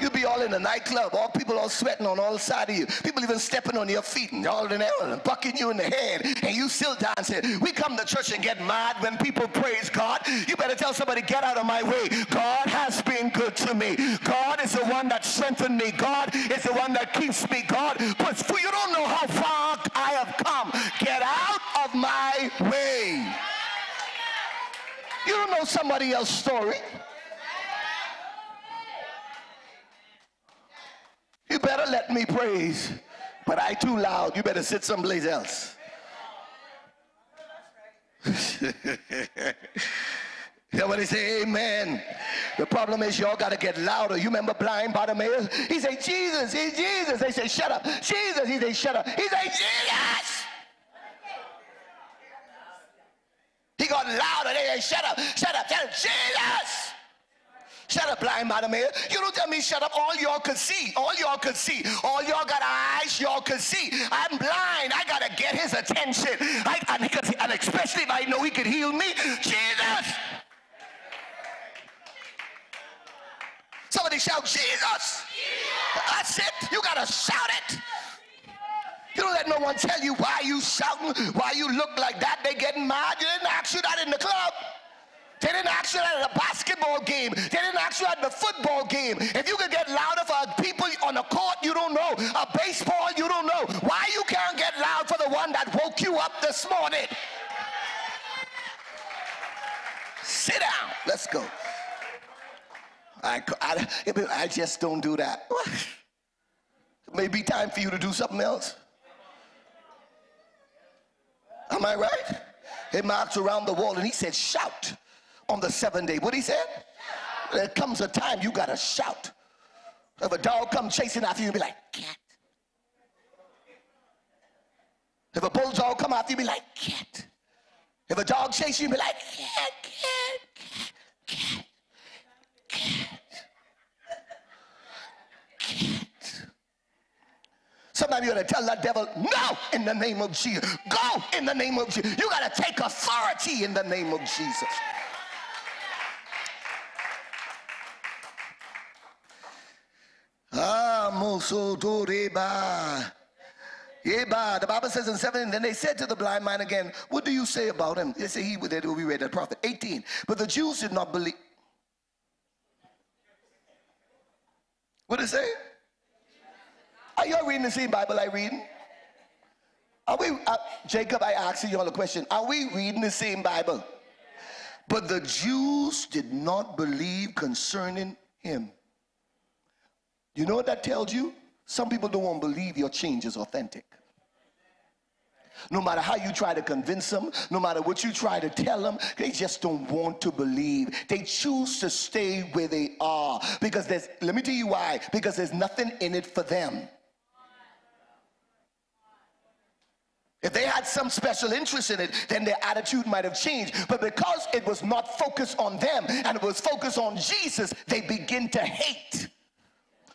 You'll be all in the nightclub, all people all sweating on all sides of you. People even stepping on your feet and all in there and bucking you in the head, and you still dancing. We come to church and get mad when people praise God. You better tell somebody, get out of my way. God has been good to me. God is the one that strengthened me. God is the one that keeps me. God puts food. You don't know how far I have come. Get out of my way. You don't know somebody else's story. You better let me praise, but I too loud. You better sit someplace else. Somebody say amen. The problem is y'all got to get louder. You remember blind Bartimaeus? He said, Jesus, he's Jesus. They say, shut up. Jesus, he said, shut up. He said, Jesus. He got louder. They said, shut up, shut up, shut up. Jesus! Shut up, blind Bartimaeus. You don't tell me shut up. All y'all could see. All y'all could see. All y'all got eyes. Y'all could see. I'm blind. I got to get his attention. And especially if I know he could heal me. Jesus! Somebody shout, Jesus! Jesus. That's it. You got to shout it. You don't let no one tell you why you shouting, why you look like that. They getting mad. You didn't ask you that in the club. They didn't ask you that at a basketball game. They didn't ask you at the football game. If you could get louder for people on the court, you don't know. A baseball, you don't know. Why you can't get loud for the one that woke you up this morning? Sit down. Let's go. I just don't do that. It may be time for you to do something else. Am I right? He marched around the wall and he said, shout on the 7th day. What he said? There comes a time you got to shout. If a dog comes chasing after you, be like, cat. If a bulldog come after you, be like, cat. If a dog chases you, be like, cat, cat, cat, cat, cat, cat. Somebody ought to tell that devil, no, in the name of Jesus. Go in the name of Jesus. You got to take authority in the name of Jesus. The Bible says in 7, then they said to the blind man again, what do you say about him? They say he would be read that prophet. 18, but the Jews did not believe. What did it say? Are y'all reading the same Bible I reading? Are we, Jacob, I asked y'all a question. Are we reading the same Bible? But the Jews did not believe concerning him. You know what that tells you? Some people don't want to believe your change is authentic. No matter how you try to convince them, no matter what you try to tell them, they just don't want to believe. They choose to stay where they are. Because there's, let me tell you why, because there's nothing in it for them. If they had some special interest in it, then their attitude might have changed. But because it was not focused on them and it was focused on Jesus, they begin to hate.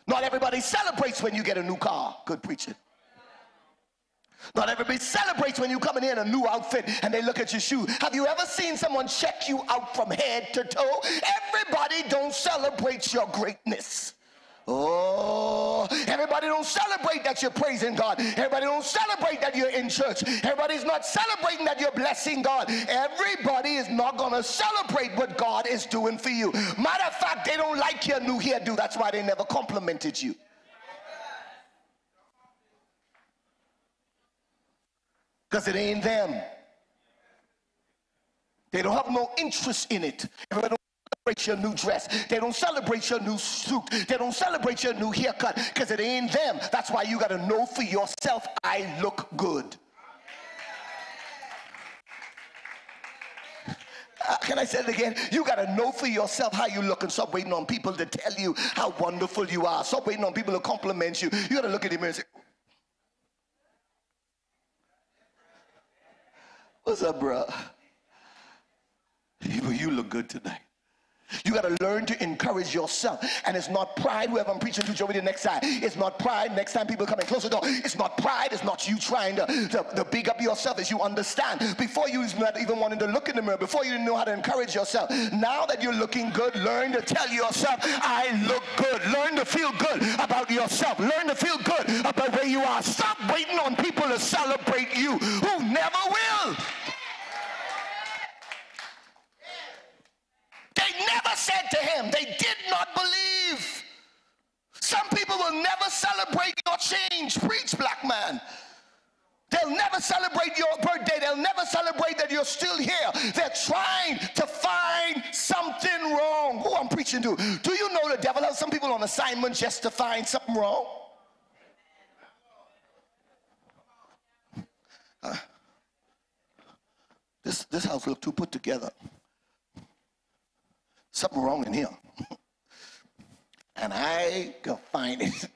Not everybody celebrates when you get a new car. Good preaching. Not everybody celebrates when you come in a new outfit and they look at your shoe. Have you ever seen someone check you out from head to toe? Everybody don't celebrate your greatness. Oh, everybody don't celebrate that you're praising God. Everybody don't celebrate that you're in church. Everybody's not celebrating that you're blessing God. Everybody is not going to celebrate what God is doing for you. Matter of fact, they don't like your new hairdo. That's why they never complimented you. Because it ain't them. They don't have no interest in it. Everybody don't celebrate your new dress. They don't celebrate your new suit. They don't celebrate your new haircut because it ain't them. That's why you got to know for yourself, I look good. Can I say it again? You got to know for yourself how you look and stop waiting on people to tell you how wonderful you are. Stop waiting on people to compliment you. You got to look in the mirror and say, what's up, bro? You look good tonight. You got to learn to encourage yourself. And it's not pride, whoever I'm preaching to, show me the next side. It's not pride. Next time people come in closer, door. It's not pride. It's not you trying to big up yourself as you understand. Before you not even wanted to look in the mirror. Before you didn't know how to encourage yourself. Now that you're looking good, learn to tell yourself, I look good. Learn to feel good about yourself. Learn to feel good about where you are. Stop waiting on people to celebrate you who never will. They never said to him, they did not believe. Some people will never celebrate your change. Preach, black man. They'll never celebrate your birthday. They'll never celebrate that you're still here. They're trying to find something wrong. Who I'm preaching to? Do you know the devil has some people on assignment just to find something wrong? This house looked too put together. Something wrong in here. And I can find it.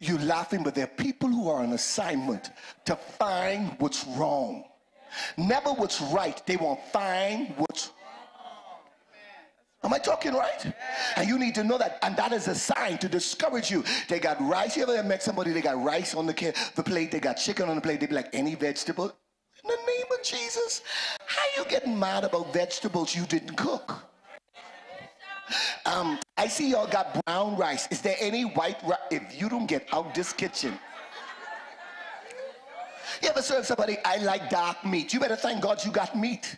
You're laughing, but there are people who are on assignment to find what's wrong. Never what's right. They want to find what's wrong. Am I talking right? Yeah. And you need to know that. And that is a sign to discourage you. They got rice. You ever met somebody, they got rice on the plate. They got chicken on the plate. They be like, any vegetable? In the name of Jesus, how you getting mad about vegetables you didn't cook? I see y'all got brown rice. Is there any white rice? If you don't get out this kitchen. You ever serve somebody, I like dark meat. You better thank God you got meat.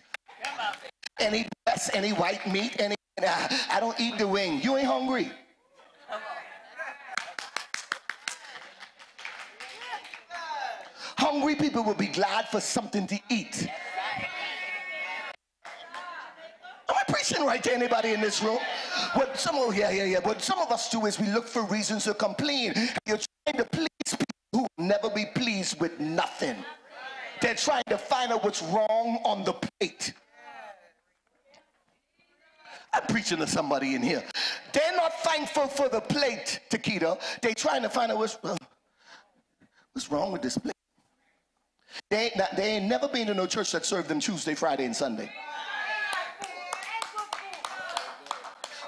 Any breast, any white meat, any, I don't eat the wing. You ain't hungry. hungry people will be glad for something to eat. Am I preaching right to anybody in this room? What some of What some of us do is we look for reasons to complain. You're trying to please people who will never be pleased with nothing. They're trying to find out what's wrong on the plate. I'm preaching to somebody in here. They're not thankful for the plate, Takeda. They're trying to find out what's wrong with this plate. They ain't never been to no church that served them Tuesday, Friday, and Sunday.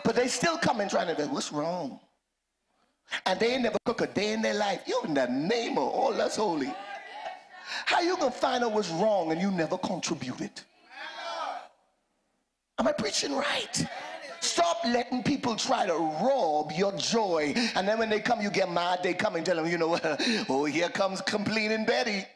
But they still come and trying to do what's wrong. And they ain't never cook a day in their life. You in the name of all that's holy. How you gonna find out what's wrong and you never contributed? Am I preaching right? Stop letting people try to rob your joy. And then when they come, you get mad. They come and tell them, you know what? Oh, here comes complaining Betty.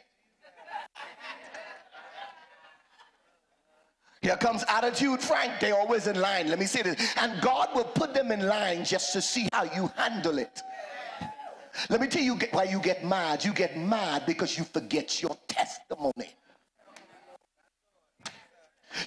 Here comes attitude Frank. They always in line. Let me say this. And God will put them in line just to see how you handle it. Let me tell you why you get mad. You get mad because you forget your testimony.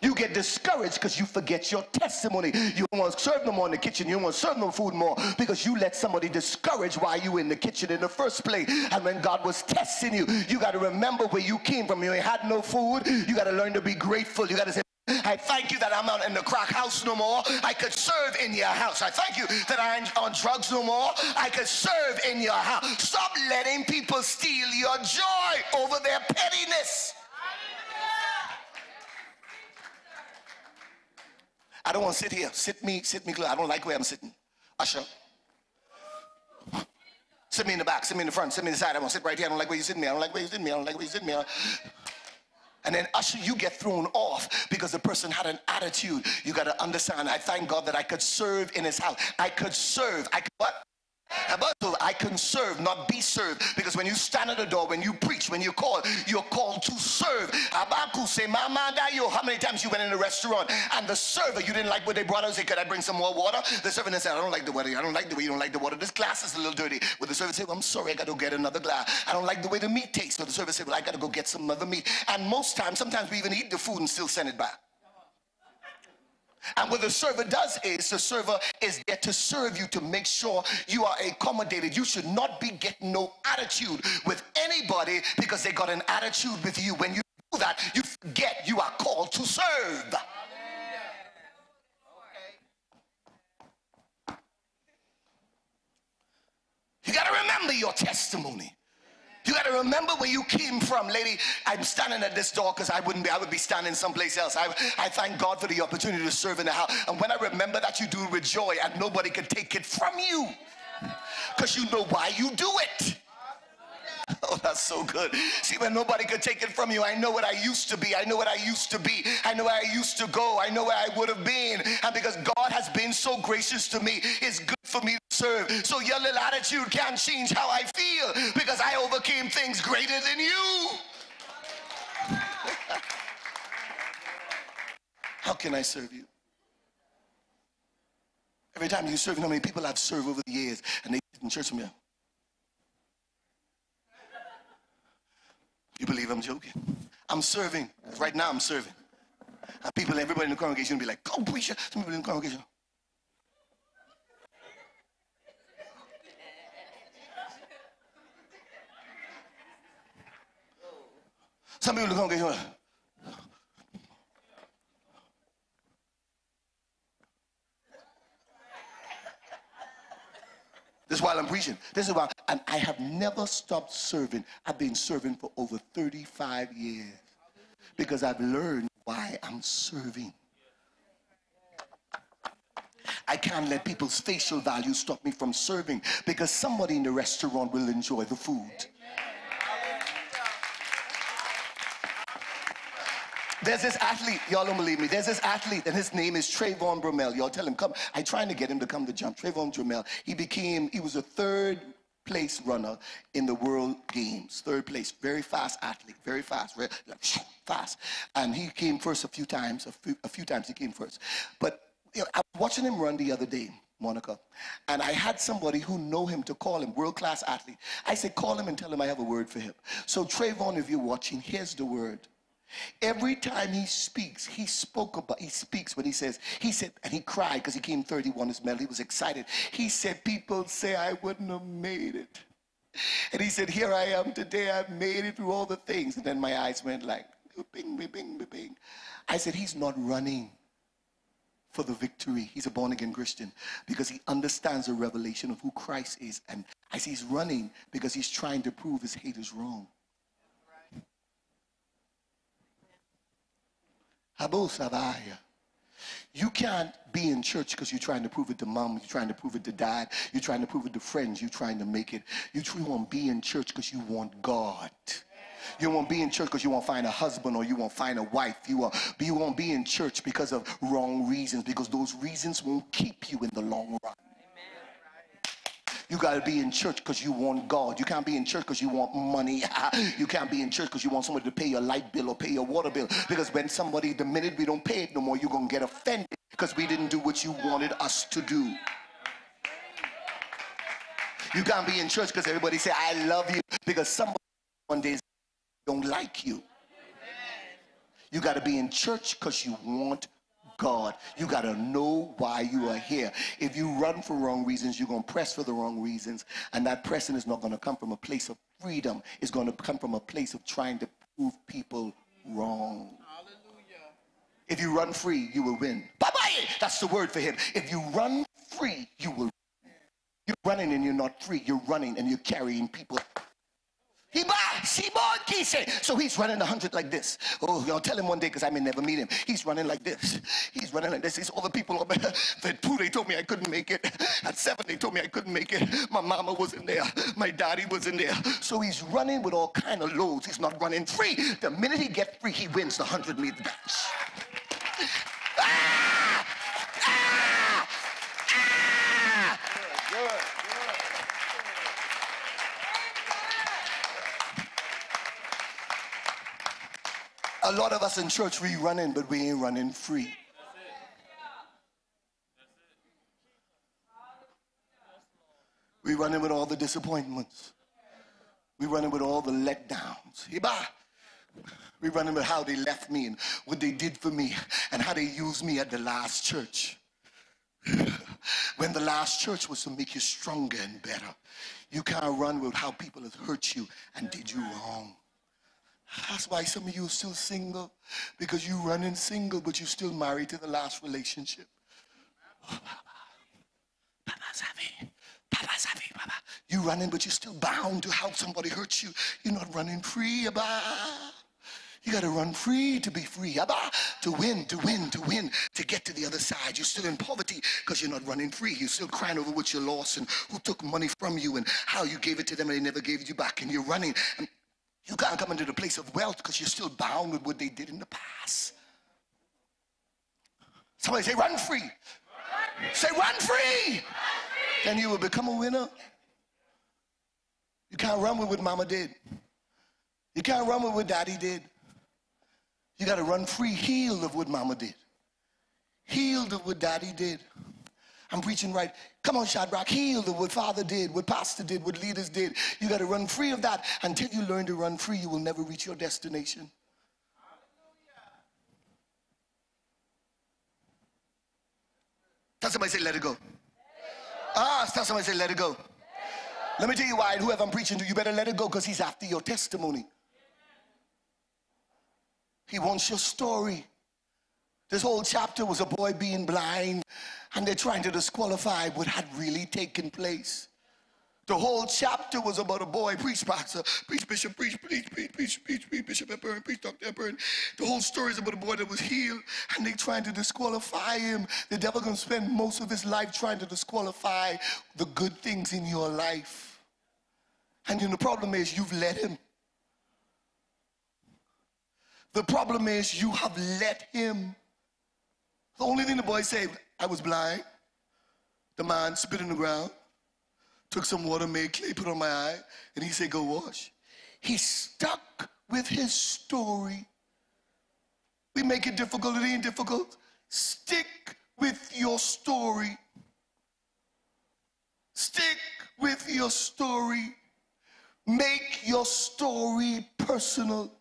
You get discouraged because you forget your testimony. You don't want to serve no more in the kitchen. You don't want to serve no food more because you let somebody discourage while you were in the kitchen in the first place. And when God was testing you, you got to remember where you came from. You ain't had no food. You got to learn to be grateful. You got to say, I thank you that I'm not in the crack house no more. I could serve in your house. I thank you that I ain't on drugs no more. I could serve in your house. Stop letting people steal your joy over their pettiness. I don't want to sit here. Sit me close. I don't like where I'm sitting. Usher. Sit me in the back. Sit me in the front. Sit me in the side. I want to sit right here. I don't like where you're sitting me. I don't like where you're sitting me. I don't like where you're sitting me. And then, usher, you get thrown off because the person had an attitude. You got to understand, I thank God that I could serve in his house. I could serve. I could what? I can serve, not be served. Because when you stand at the door, when you preach, when you're called to serve. Abaku say, Mama, yo, how many times you went in a restaurant and the server, you didn't like what they brought out, say, could I bring some more water? The servant said, I don't like the water. I don't like the way you don't like the water. This glass is a little dirty. Well, the servant said, well, I'm sorry, I got to go get another glass. I don't like the way the meat tastes. So the servant said, well, I got to go get some other meat. And most times, sometimes we even eat the food and still send it back. And what the server does is, the server is there to serve you, to make sure you are accommodated. You should not be getting no attitude with anybody because they got an attitude with you. When you do that, you forget you are called to serve. You got to remember your testimony. You got to remember where you came from. Lady, I'm standing at this door because I would be standing someplace else. I thank God for the opportunity to serve in the house. And when I remember that, you do with joy, and nobody can take it from you because you know why you do it. Oh, that's so good. See, when nobody could take it from you, I know what I used to be. I know what I used to be. I know where I used to go. I know where I would have been. And because God has been so gracious to me, it's good for me to serve. So your little attitude can't change how I feel because I overcame things greater than you. How can I serve you? Every time you serve, you know how many people I've served over the years, and they sit in church with me. You believe I'm joking? I'm serving. Right now I'm serving. And people, everybody in the congregation will be like, go preacher. Some people in the congregation. Some people in the congregation are like, this is while I'm preaching. This is why, and I have never stopped serving. I've been serving for over 35 years because I've learned why I'm serving. I can't let people's facial values stop me from serving because somebody in the restaurant will enjoy the food. There's this athlete, y'all don't believe me, there's this athlete and his name is Trayvon Bromell. Y'all tell him, come, I'm trying to get him to come to Jump. Trayvon Bromell, he was a third place runner in the World Games, third place, very fast athlete, very fast, very, like, fast. And he came first a few times, he came first. But you know, I was watching him run the other day Monica. And I had somebody who know him to call him, world-class athlete. I said, call him and tell him I have a word for him. So Trayvon, if you're watching, here's the word. Every time he speaks, he speaks when he says, and he cried because he came 30, won his medal, he was excited. He said, people say I wouldn't have made it. And he said, here I am today, I've made it through all the things. And then my eyes went like, bing, bing, bing, bing. I said, he's not running for the victory. He's a born-again Christian because he understands the revelation of who Christ is. And I see he's running because he's trying to prove his haters wrong. Right. Habo Savaya. You can't be in church because you're trying to prove it to mom, you're trying to prove it to dad, you're trying to prove it to friends, you're trying to make it. You won't be in church because you want God. You won't be in church because you won't find a husband or you won't find a wife. You won't be in church because of wrong reasons, because those reasons won't keep you in the long run. You got to be in church because you want God. You can't be in church because you want money. You can't be in church because you want somebody to pay your light bill or pay your water bill. Because when somebody, the minute we don't pay it no more, you're going to get offended because we didn't do what you wanted us to do. You can't be in church because everybody say, I love you. Because somebody one day don't like you. You got to be in church because you want God. You got to know why you are here. If you run for wrong reasons, you're going to press for the wrong reasons, and that pressing is not going to come from a place of freedom. It's going to come from a place of trying to prove people wrong. Hallelujah. If you run free, you will win. Bye-bye! That's the word for him. If you run free, you will win. You're running and you're not free. You're running and you're carrying people. So he's running 100 like this. Oh, y'all tell him one day because I may never meet him. He's running like this. He's running like this. He's all the people. At 2, they told me I couldn't make it. At 7, they told me I couldn't make it. My mama was in there. My daddy was in there. So he's running with all kind of loads. He's not running free. The minute he gets free, he wins the 100-meter dash. Ah! Ah! Ah! Good. A lot of us in church, we running, but we ain't running free. That's it. That's it. We running with all the disappointments. We running with all the letdowns. We running with how they left me and what they did for me and how they used me at the last church. When the last church was to make you stronger and better, you can't run with how people have hurt you and did you wrong. That's why some of you are still single, because you're running single, but you're still married to the last relationship. Oh, Baba. You're running, but you're still bound to how somebody hurts you. You're not running free, Baba. You got to run free to be free, Baba. To win, to get to the other side. You're still in poverty because you're not running free. You're still crying over what you lost and who took money from you and how you gave it to them and they never gave you back. And you're running. And you can't come into the place of wealth because you're still bound with what they did in the past. Somebody say, run free. Run free. Say, run free. Run free. Then you will become a winner. You can't run with what mama did. You can't run with what daddy did. You got to run free, healed of what mama did. Healed of what daddy did. I'm preaching right. Come on, Shadrach, heal what father did, what pastor did, what leaders did. You got to run free of that. Until you learn to run free, you will never reach your destination. Hallelujah. Tell somebody, say, let it go. Let it go. Ah, tell somebody, say, let it go. Let it go. Let me tell you why, and whoever I'm preaching to, you better let it go because he's after your testimony. He wants your story. This whole chapter was a boy being blind, and they're trying to disqualify what had really taken place. The whole chapter was about a boy, preach, pastor, preach, bishop, preach, Bishop Hepburn, preach, Dr. Hepburn. The whole story is about a boy that was healed, and they're trying to disqualify him. The devil can spend most of his life trying to disqualify the good things in your life. And then the problem is you've let him. The problem is you have let him. The only thing the boy said, I was blind. The man spit in the ground, took some water, made clay, put on my eye, and he said, go wash. He stuck with his story. We make it difficult, it ain't difficult. Stick with your story. your story. Make your story personal.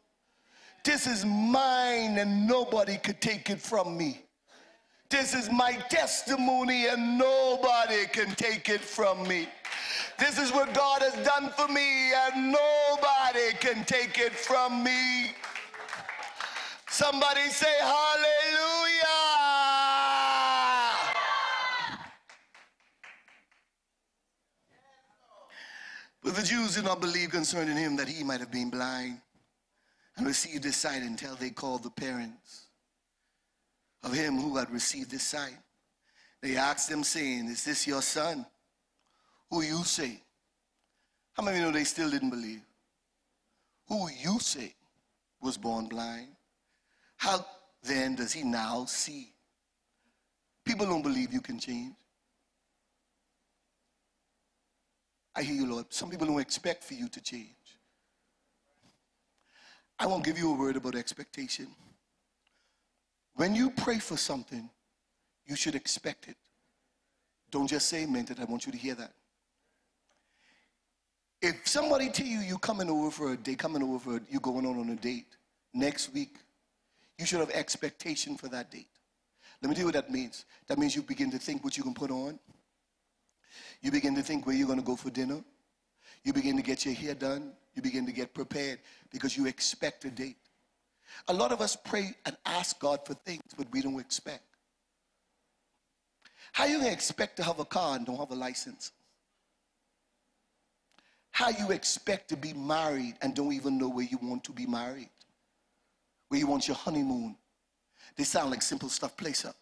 This is mine and nobody could take it from me. This is my testimony and nobody can take it from me. This is what God has done for me and nobody can take it from me. Somebody say hallelujah. But the Jews did not believe concerning him that he might have been blind and received his sight until they called the parents of him who had received his sight. They asked him, saying, is this your son? Who you say? How many of you know they still didn't believe? Who you say was born blind? How then does he now see? People don't believe you can change. I hear you, Lord. Some people don't expect for you to change. I won't give you a word about expectation. When you pray for something, you should expect it. Don't just say amen to that. I want you to hear that. If somebody tell you you're coming over for a day, you're going on a date next week, you should have expectation for that date. Let me tell you what that means. That means you begin to think what you can put on. You begin to think where you're going to go for dinner. You begin to get your hair done. You begin to get prepared because you expect a date. A lot of us pray and ask God for things, but we don't expect. How you gonna expect to have a car and don't have a license? How you expect to be married and don't even know where you want to be married? Where you want your honeymoon? They sound like simple stuff. Place up.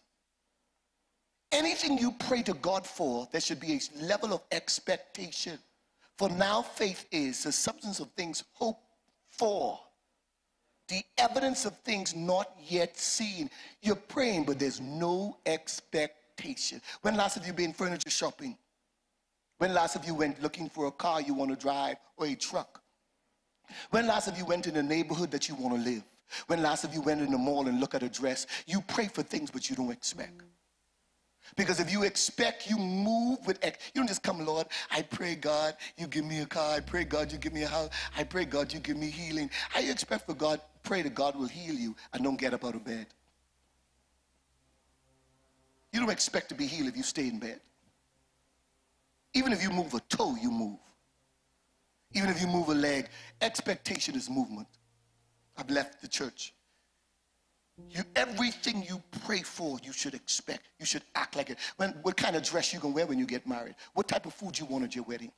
Anything you pray to God for, there should be a level of expectation. For now faith is the substance of things hoped for, the evidence of things not yet seen. You're praying, but there's no expectation. When last have you been furniture shopping? When last have you went looking for a car you want to drive or a truck? When last have you went in a neighborhood that you want to live? When last have you went in the mall and look at a dress? You pray for things, but you don't expect. Because if you expect, you move with expectation. You don't just come, Lord, I pray, God, you give me a car. I pray, God, you give me a house. I pray, God, you give me healing. How you expect for God? Pray that God will heal you and don't get up out of bed. You don't expect to be healed if you stay in bed. Even if you move a toe, you move. Even if you move a leg, expectation is movement. I've left the church. Everything you pray for, you should expect. You should act like it. What kind of dress you can wear when you get married? What type of food you want at your wedding?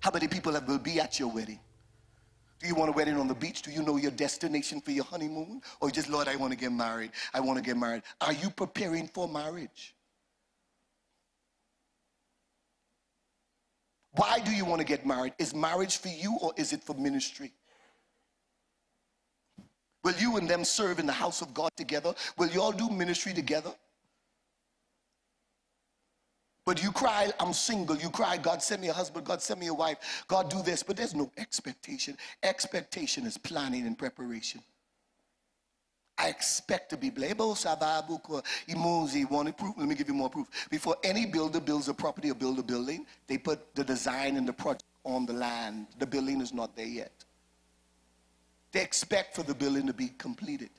How many people will be at your wedding? Do you want a wedding on the beach? Do you know your destination for your honeymoon? Or just, Lord, I want to get married. I want to get married. Are you preparing for marriage? Why do you want to get married? Is marriage for you or is it for ministry? Will you and them serve in the house of God together? Will you all do ministry together? But you cry, I'm single. You cry, God, send me a husband. God, send me a wife. God, do this. But there's no expectation. Expectation is planning and preparation. I expect to be blessed. Let me give you more proof. Before any builder builds a property or builds a building, they put the design and the project on the land. The building is not there yet. They expect for the building to be completed.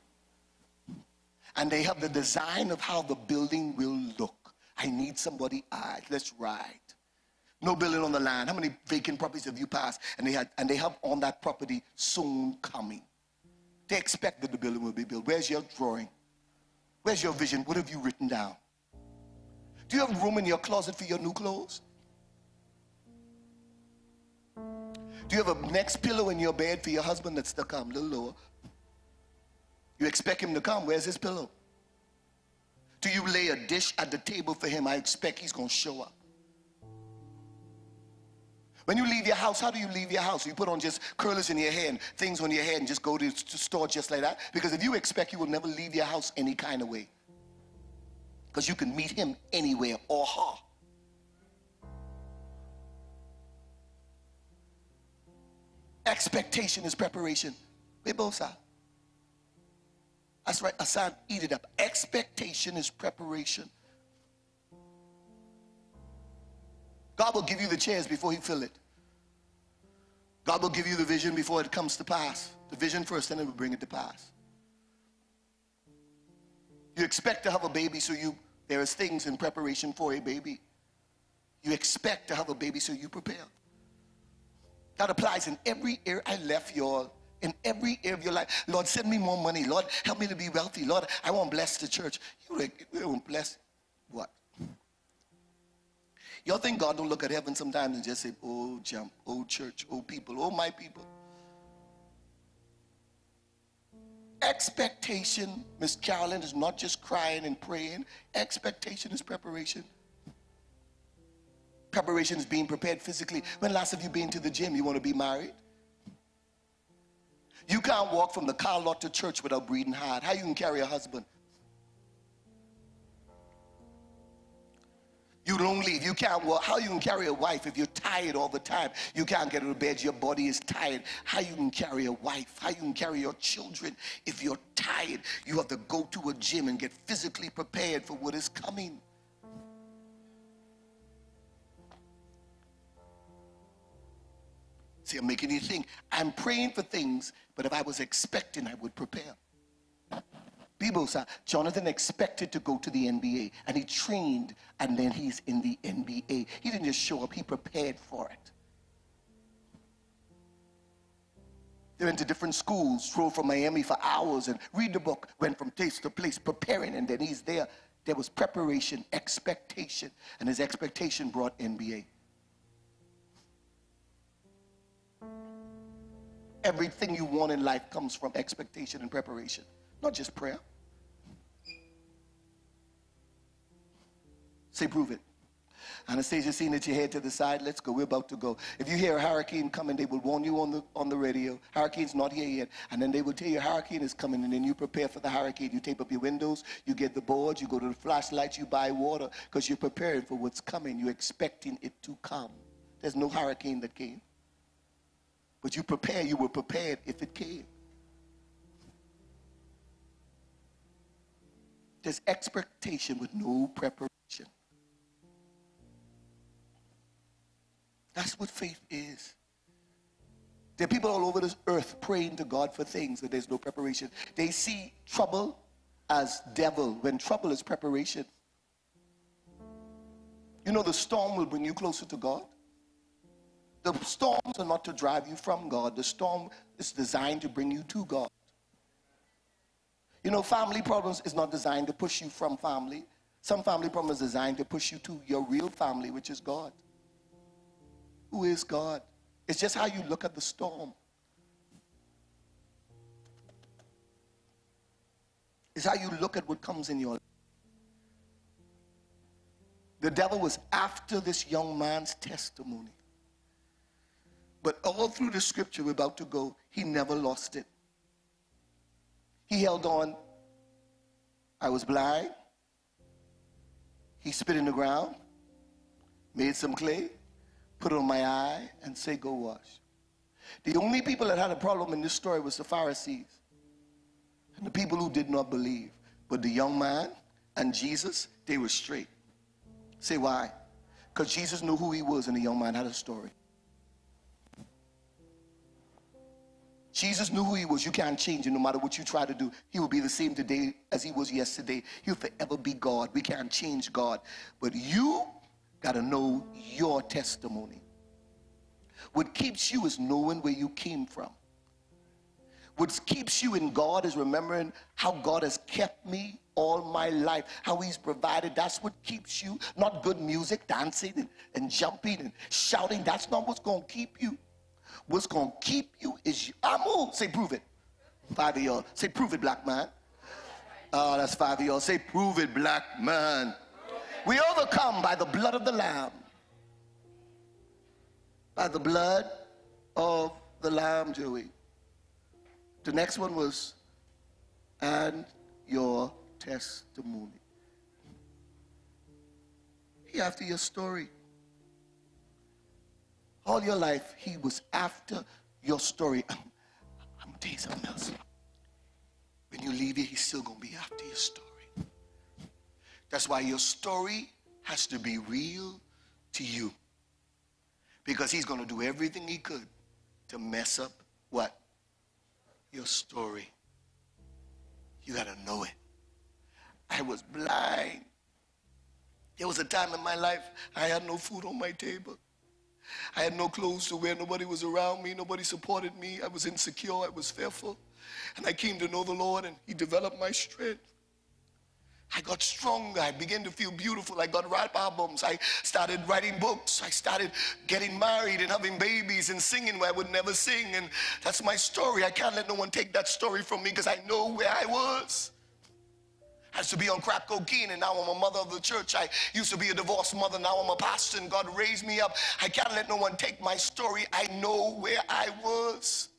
And they have the design of how the building will look. I need somebody, let's ride. No building on the line. How many vacant properties have you passed? And they have on that property soon coming. They expect that the building will be built. Where's your drawing? Where's your vision? What have you written down? Do you have room in your closet for your new clothes? Do you have a next pillow in your bed for your husband that's to come? A little lower. You expect him to come. Where's his pillow? Do you lay a dish at the table for him? I expect he's going to show up. When you leave your house, how do you leave your house? You put on just curlers in your hair and things on your head and just go to the store just like that? Because if you expect, you will never leave your house any kind of way. Because you can meet him anywhere or her. Expectation is preparation. We both are. That's right, Hassan, eat it up. Expectation is preparation. God will give you the chairs before he fills it. God will give you the vision before it comes to pass. The vision first, and it will bring it to pass. You expect to have a baby, so there is things in preparation for a baby. You expect to have a baby, so you prepare. That applies in every area. I left y'all. In every area of your life. Lord, send me more money. Lord, help me to be wealthy. Lord, I want to bless the church. You won't bless what? Y'all think God don't look at heaven sometimes and just say, oh, Jump, oh, church, oh, people, oh, my people. Expectation, Miss Carolyn, is not just crying and praying. Expectation is preparation. Preparation is being prepared physically. When last have you been to the gym? You want to be married? You can't walk from the car lot to church without breathing hard. How you can carry a husband? You don't leave. You can't walk. How you can carry a wife if you're tired all the time? You can't get out of bed. Your body is tired. How you can carry a wife? How you can carry your children if you're tired? You have to go to a gym and get physically prepared for what is coming. See, I'm making you think. I'm praying for things, but if I was expecting, I would prepare. People say, Jonathan expected to go to the NBA, and he trained, and then he's in the NBA. He didn't just show up. He prepared for it. They went to different schools, drove from Miami for hours, and read the book, went from place to place, preparing, and then he's there. There was preparation, expectation, and his expectation brought NBA. Everything you want in life comes from expectation and preparation, not just prayer. Say, prove it. Anastasia, seeing that your head to the side, let's go. We're about to go. If you hear a hurricane coming, they will warn you on the radio. Hurricane's not here yet. And then they will tell you hurricane is coming, and then you prepare for the hurricane. You tape up your windows. You get the boards. You go to the flashlights. You buy water because you're preparing for what's coming. You're expecting it to come. There's no hurricane that came. But you prepare, you were prepared if it came. There's expectation with no preparation. That's what faith is. There are people all over this earth praying to God for things that there's no preparation. They see trouble as devil when trouble is preparation. You know the storm will bring you closer to God. The storms are not to drive you from God. The storm is designed to bring you to God. You know, family problems is not designed to push you from family. Some family problems are designed to push you to your real family, which is God. Who is God? It's just how you look at the storm. It's how you look at what comes in your life. The devil was after this young man's testimony. But all through the scripture we're about to go, he never lost it. He held on. I was blind. He spit in the ground, made some clay, put it on my eye, and say, go wash. The only people that had a problem in this story was the Pharisees and the people who did not believe. But the young man and Jesus, they were straight. Say why? Because Jesus knew who he was, and the young man had a story. Jesus knew who he was. You can't change him no matter what you try to do. He will be the same today as he was yesterday. He'll forever be God. We can't change God. But you got to know your testimony. What keeps you is knowing where you came from. What keeps you in God is remembering how God has kept me all my life, how he's provided. That's what keeps you. Not good music, dancing and jumping and shouting. That's not what's going to keep you. What's going to keep you is you. I'm old. Say, prove it. 5 of y'all. Say, prove it, black man. Oh, that's 5 of y'all. Say, prove it, black man. We overcome by the blood of the Lamb. By the blood of the Lamb, Joey. The next one was, and your testimony. He after your story. All your life, he was after your story. I'm going to tell you something else. When you leave here, he's still going to be after your story. That's why your story has to be real to you. because he's going to do everything he could to mess up what? Your story. You got to know it. I was blind. There was a time in my life I had no food on my table. I had no clothes to wear. Nobody was around me. Nobody supported me. I was insecure. I was fearful. And I came to know the Lord, and he developed my strength. I got stronger. I began to feel beautiful. I got rap albums. I started writing books. I started getting married and having babies and singing where I would never sing. And that's my story. I can't let no one take that story from me because I know where I was. I used to be on crack cocaine, and now I'm a mother of the church. I used to be a divorced mother. Now I'm a pastor, and God raised me up. I can't let no one take my story. I know where I was.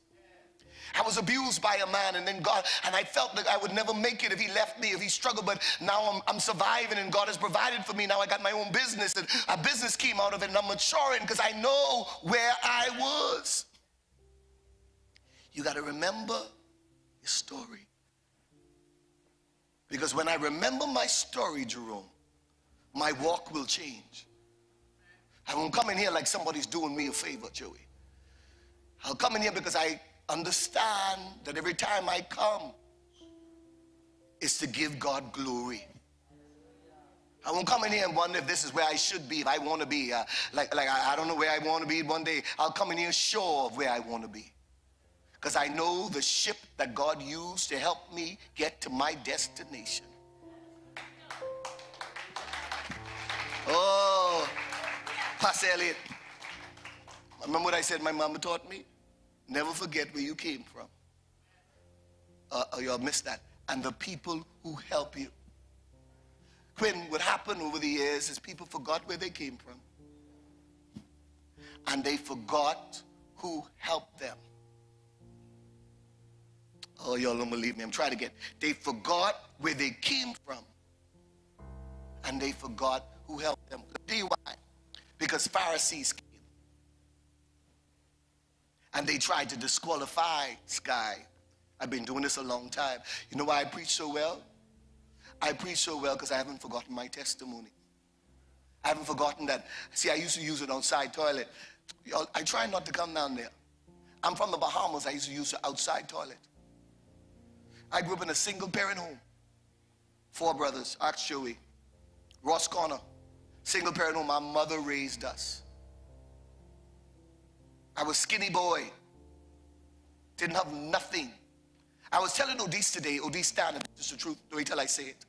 I was abused by a man, and then God, and I felt that I would never make it if he left me, if he struggled, but now I'm surviving, and God has provided for me. Now I got my own business, and a business came out of it, and I'm maturing because I know where I was. You got to remember your story. Because when I remember my story, Jerome, my walk will change. I won't come in here like somebody's doing me a favor, Joey. I'll come in here because I understand that every time I come is to give God glory. I won't come in here and wonder if this is where I should be, if I want to be. I don't know where I want to be one day. I'll come in here sure of where I want to be. Because I know the ship that God used to help me get to my destination. Oh, Pastor Elliot. Remember what I said my mama taught me? Never forget where you came from. You'll miss that. And the people who help you. Quinn, what happened over the years is people forgot where they came from. And they forgot who helped them. Oh, y'all don't believe me. I'm trying to get. They forgot where they came from. And they forgot who helped them. Do you why? Because Pharisees came. And they tried to disqualify this guy. I've been doing this a long time. You know why I preach so well? I preach so well because I haven't forgotten my testimony. I haven't forgotten that. See, I used to use it outside toilet. Y'all, I try not to come down there. I'm from the Bahamas. I used to use the outside toilet. I grew up in a single-parent home. 4 brothers, actually. Ross Connor, single-parent home. My mother raised us. I was skinny boy. Didn't have nothing. I was telling Odis today, Odis stand up, it's the truth, wait till I say it.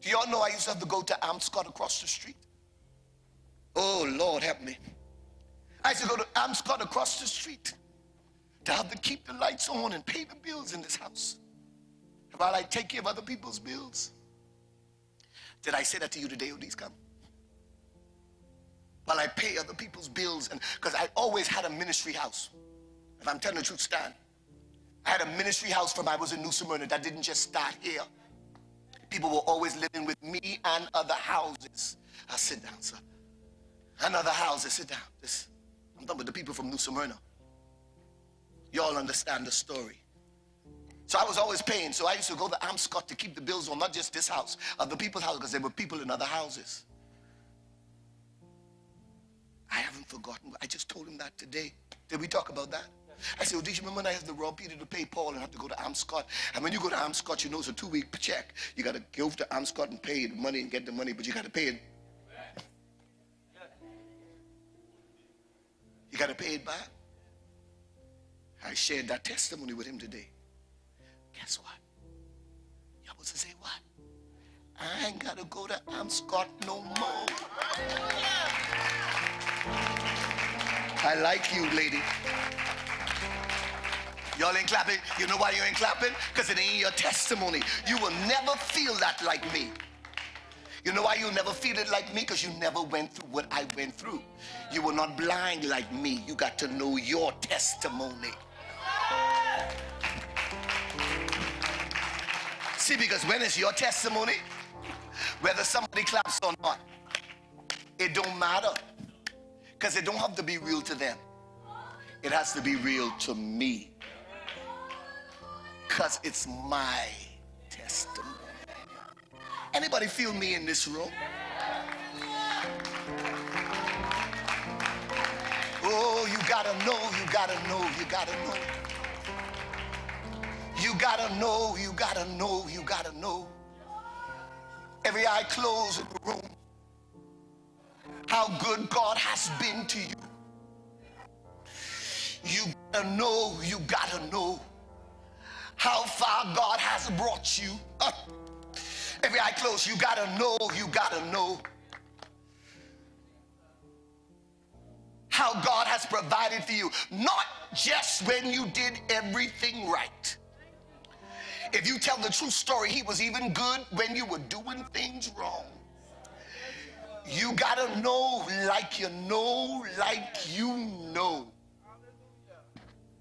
Do y'all know I used to have to go to Amscot across the street? Oh, Lord, help me. I used to go to Amscot across the street to have to keep the lights on and pay the bills in this house. While I take care of other people's bills. Did I say that to you today, Odis? Come. While I pay other people's bills, and because I always had a ministry house. If I'm telling the truth, Stan. I had a ministry house from I was in New Smyrna. That didn't just start here. People were always living with me and other houses. I sit down, sir. And other houses, sit down. This, I'm talking about the people from New Smyrna. Y'all understand the story. So I was always paying. So I used to go to Amscot to keep the bills on, not just this house, other people's house, because there were people in other houses. I haven't forgotten. I just told him that today. Did we talk about that? I said, Odisha, remember when I had to rob Peter to pay Paul and have to go to Amscot? And when you go to Amscot, you know it's a 2-week check. You got to go to Amscot and pay the money and get the money, but you got to pay it. You got to pay it back. I shared that testimony with him today. Guess what? Y'all supposed to say what? I ain't got to go to Amscot no more. I like you, lady. Y'all ain't clapping. You know why you ain't clapping? Because it ain't your testimony. You will never feel that like me. You know why you'll never feel it like me? Because you never went through what I went through. You were not blind like me. You got to know your testimony. See, because when it's your testimony, whether somebody claps or not, it don't matter. Because it don't have to be real to them. It has to be real to me. Because it's my testimony. Anybody feel me in this room? gotta know, you gotta know, you gotta know. You gotta know, you gotta know, you gotta know. Every eye closed in the room. How good God has been to you. You gotta know, you gotta know how far God has brought you. Every eye closed, you gotta know, you gotta know how God has provided for you, not just when you did everything right. If you tell the true story, he was even good when you were doing things wrong. You gotta know, like you know, like you know.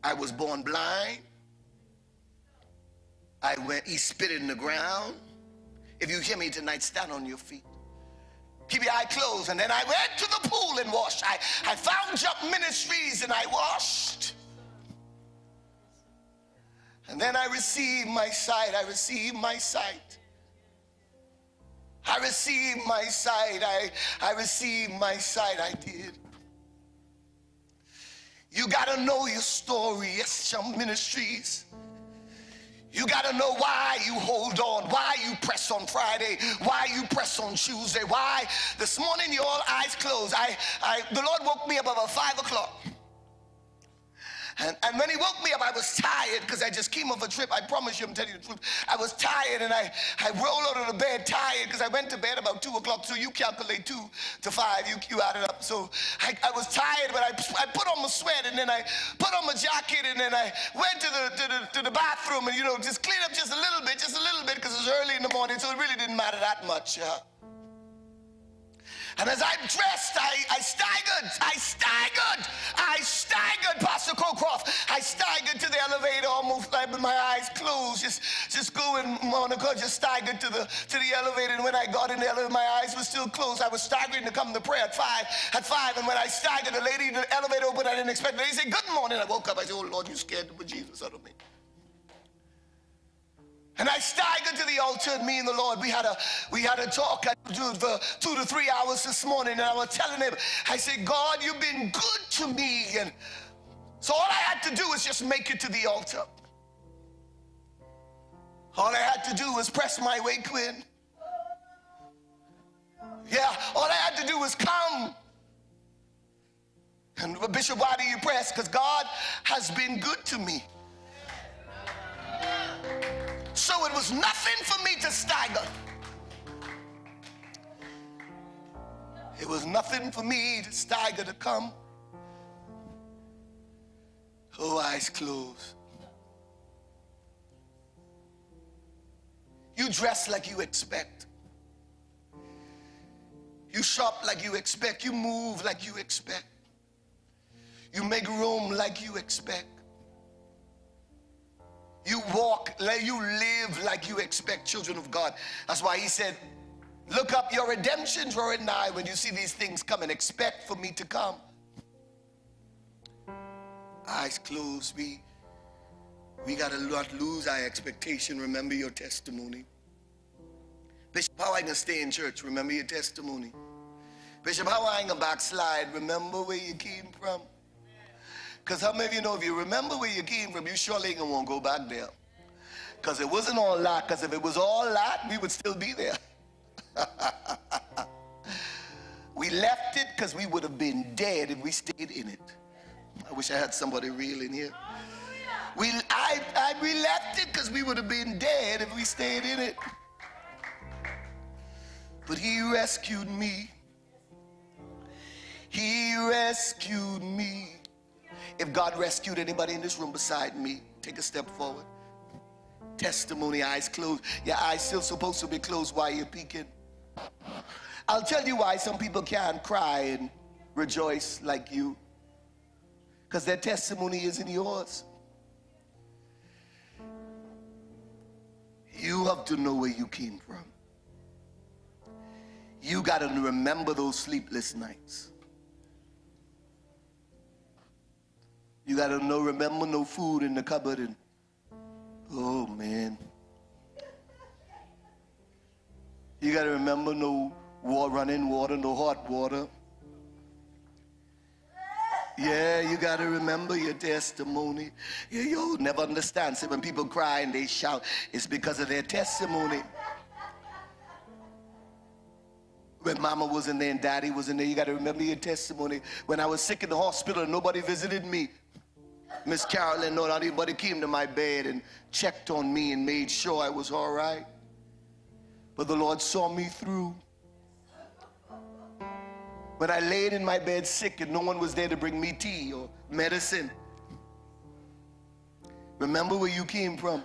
I was born blind. I went, he spit in the ground. If you hear me tonight, stand on your feet. Keep your eye closed. And then I went to the pool and washed. I found Jump Ministries and I washed. And then I received my sight. I received my sight. I received my sight. I received my sight. I did. You gotta know your story. Yes, Jump Ministries. You gotta know why you hold on, why you press on Friday, why you press on Tuesday, why this morning you're all eyes closed. The Lord woke me up about 5 o'clock. And when he woke me up, I was tired because I just came off a trip. I promise you, I'm telling you the truth. I was tired and I rolled out of the bed tired because I went to bed about 2 o'clock. So you calculate 2 to 5, you add it up. So I was tired, but I put on my sweat and then I put on my jacket and then I went to the bathroom and, you know, just cleaned up just a little bit because it was early in the morning. So it really didn't matter that much. And as I'm dressed, I staggered, Pastor Cockcroft. I staggered to the elevator, almost like with my eyes closed, just going, Monica, just staggered to the elevator. And when I got in the elevator, my eyes were still closed. I was staggering to come to prayer at five. And when I staggered, the lady in the elevator opened. I didn't expect it. They said, "Good morning." I woke up. I said, "Oh Lord, you scared the bejesus out of me." And I staggered to the altar, and me and the Lord, we had a talk for 2 to 3 hours this morning, and I was telling him, I said, "God, you've been good to me." And so all I had to do was just make it to the altar. All I had to do was press my way, Quinn. Yeah, all I had to do was come. And Bishop, why do you press? Because God has been good to me. So it was nothing for me to stagger. It was nothing for me to stagger to come. Oh, eyes closed. You dress like you expect. You shop like you expect. You move like you expect. You make room like you expect. You walk, you live like you expect, children of God. That's why he said, "Look up your redemption, draw it nigh. When you see these things come, and expect for me to come." Eyes closed. We got to not lose our expectation. Remember your testimony. Bishop, how I going to stay in church? Remember your testimony. Bishop, how I ain't going to backslide? Remember where you came from. Because how many of you know, if you remember where you came from, you surely ain't going to go back there. Because it wasn't all that. Because if it was all that, we would still be there. We left it because we would have been dead if we stayed in it. I wish I had somebody real in here. We left it because we would have been dead if we stayed in it. But he rescued me. He rescued me. If God rescued anybody in this room beside me, take a step forward. Testimony, eyes closed. Your eyes still supposed to be closed while you're peeking. I'll tell you why some people can't cry and rejoice like you. Because their testimony isn't yours. You have to know where you came from. You got to remember those sleepless nights. You got to remember no food in the cupboard. And, oh, man. You got to remember no running water, no hot water. Yeah, you got to remember your testimony. You'll never understand. See, when people cry and they shout, it's because of their testimony. When mama was in there and daddy was in there, you got to remember your testimony. When I was sick in the hospital and nobody visited me, Miss Carolyn, no, not anybody came to my bed and checked on me and made sure I was all right. But the Lord saw me through. When I laid in my bed sick and no one was there to bring me tea or medicine, remember where you came from.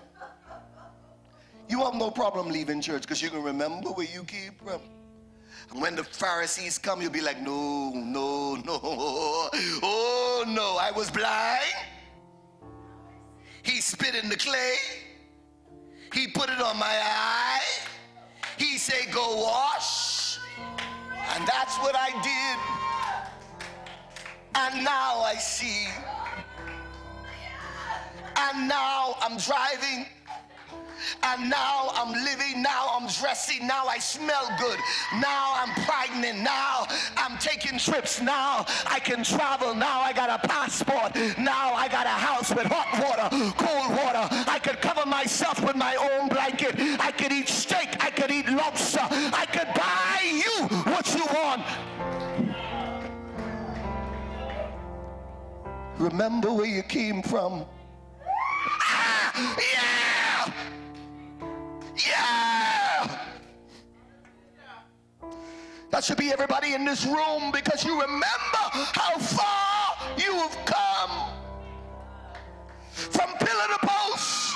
You have no problem leaving church because you can remember where you came from. And when the Pharisees come, you'll be like, no, no, no. Oh, no, I was blind. He spit in the clay. He put it on my eye. He said, go wash. And that's what I did. And now I see. And now I'm driving. And now I'm living, now I'm dressing, now I smell good, now I'm pregnant, now I'm taking trips, now I can travel, now I got a passport, now I got a house with hot water, cold water, I could cover myself with my own blanket, I could eat steak, I could eat lobster, I could buy you what you want. Remember where you came from. Ah, yeah! Yeah! That should be everybody in this room, because you remember how far you have come. From pillar to post,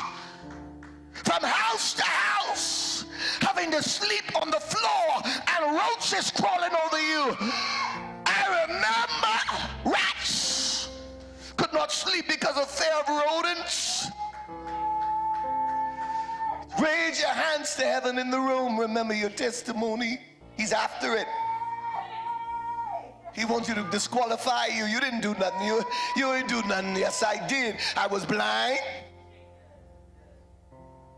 from house to house, having to sleep on the floor and roaches crawling over you. I remember rats could not sleep because of fear of rodents. Raise your hands to heaven in the room. Remember your testimony. He's after it. He wants you to disqualify you. You didn't do nothing. You didn't do nothing. Yes, I did. I was blind.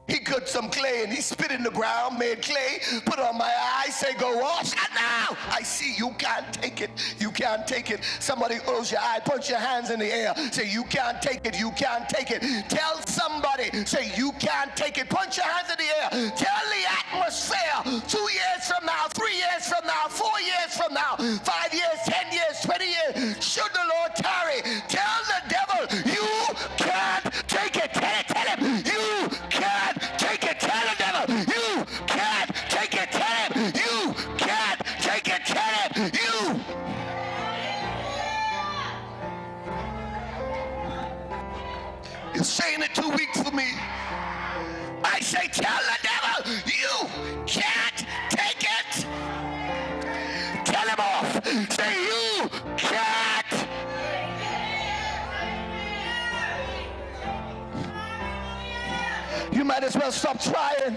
He cut some clay and he spit in the ground, made clay, put on my eye, say, go wash. And now I see you can't take it. You can't take it. Somebody close your eye, put your hands in the air, say, you can't take it. You can't take it. Tell somebody, say, you can't take it. Punch your hands in the air. Tell the atmosphere 2 years from now, 3 years from now, 4 years from now, 5 years, 10 years, 20 years. Should the Lord tarry, tell the devil, you can't take it. Tell him, you can't. Take it, tell the devil, you can't take it, tell him, you can't take it, tell him, you. You're saying it too weak for me. I say, tell the devil, you can't take it. Tell him off. Say, you can't. You might as well stop trying,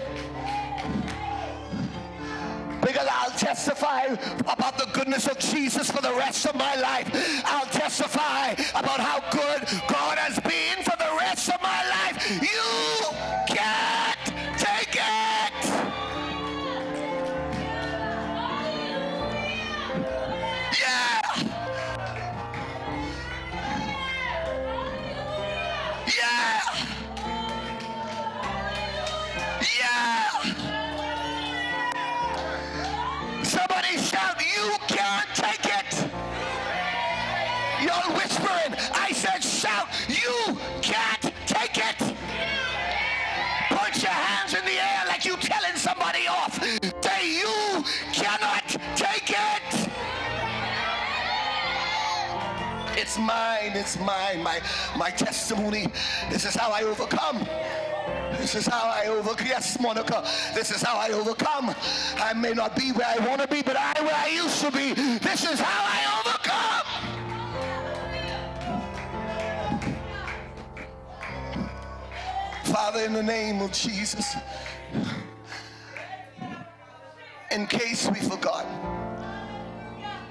because I'll testify about the goodness of Jesus for the rest of my life. I'll testify about how good God has been for the rest of my life. You can't take it. Yeah. Yeah. Yeah. Somebody shout, you can't take it. You're whispering. I said, shout, you can't take it. Put your hands in the air like you're telling somebody off. Say, you cannot take it. It's mine. It's mine. My testimony. This is how I overcome. This is how I overcome. Yes, Monica. This is how I overcome. I may not be where I want to be, but I where I used to be. This is how I overcome. Father, in the name of Jesus, in case we forgot,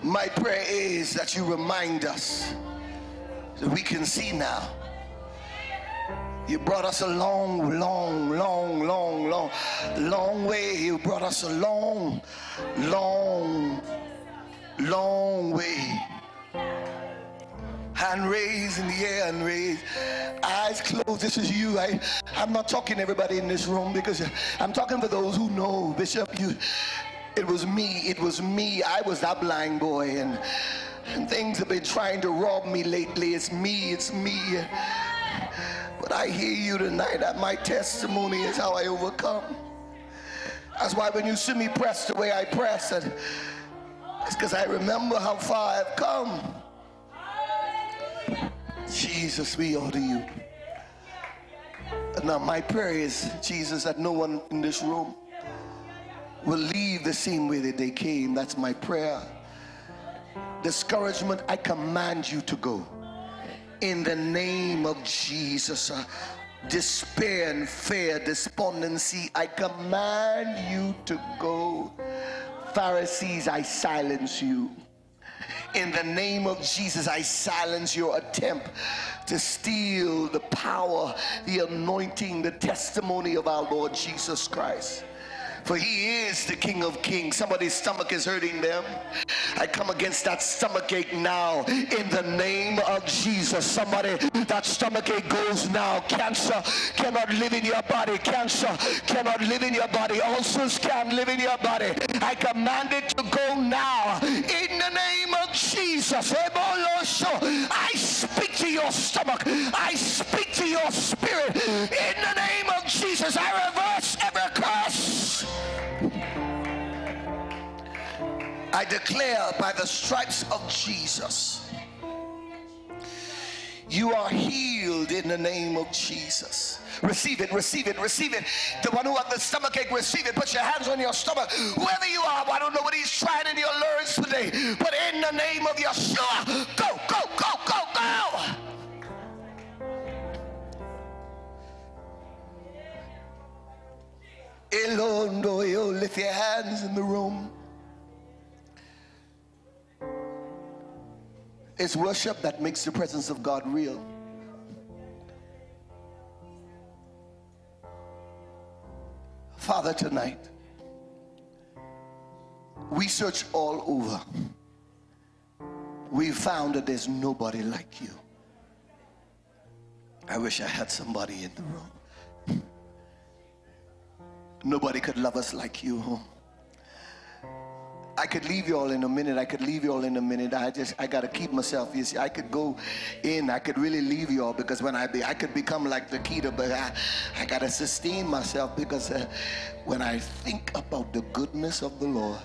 my prayer is that you remind us that we can see now. You brought us a long, long, long, long, long, long way. You brought us a long, long, long way. I and raise in the air and raise. Eyes closed, this is you. I'm not talking to everybody in this room, because I'm talking to those who know. Bishop, it was me. I was that blind boy, and things have been trying to rob me lately. It's me. But I hear you tonight. That my testimony is how I overcome. That's why when you see me press the way I press, it's because I remember how far I've come. Jesus, we honor you. And now my prayer is, Jesus, that no one in this room will leave the same way that they came. That's my prayer. Discouragement, I command you to go. In the name of Jesus. Despair and fear, despondency, I command you to go. Pharisees, I silence you. In the name of Jesus, I silence your attempt to steal the power, the anointing, the testimony of our Lord Jesus Christ. For he is the King of Kings. Somebody's stomach is hurting them. I come against that stomachache now in the name of Jesus. Somebody, that stomachache goes now. Cancer cannot live in your body. Cancer cannot live in your body. Ulcers can't live in your body. I command it to go now in the name of Jesus. I speak to your stomach. I speak to your spirit in the name of Jesus. I reverse every curse. I declare by the stripes of Jesus, you are healed in the name of Jesus. Receive it, receive it, receive it. The one who has the stomachache, receive it. Put your hands on your stomach. Wherever you are, I don't know what he's trying in your lungs today, but in the name of Yeshua, go, go, go, go, go. Elondoyo, lift your hands in the room. It's worship that makes the presence of God real. Father, tonight, we search all over. We found that there's nobody like you. I wish I had somebody in the room. Nobody could love us like you. I could leave you all in a minute. I gotta keep myself. You see, I could go in. I could really leave you all, because when I could become like the Keter, but I gotta sustain myself, because when I think about the goodness of the Lord,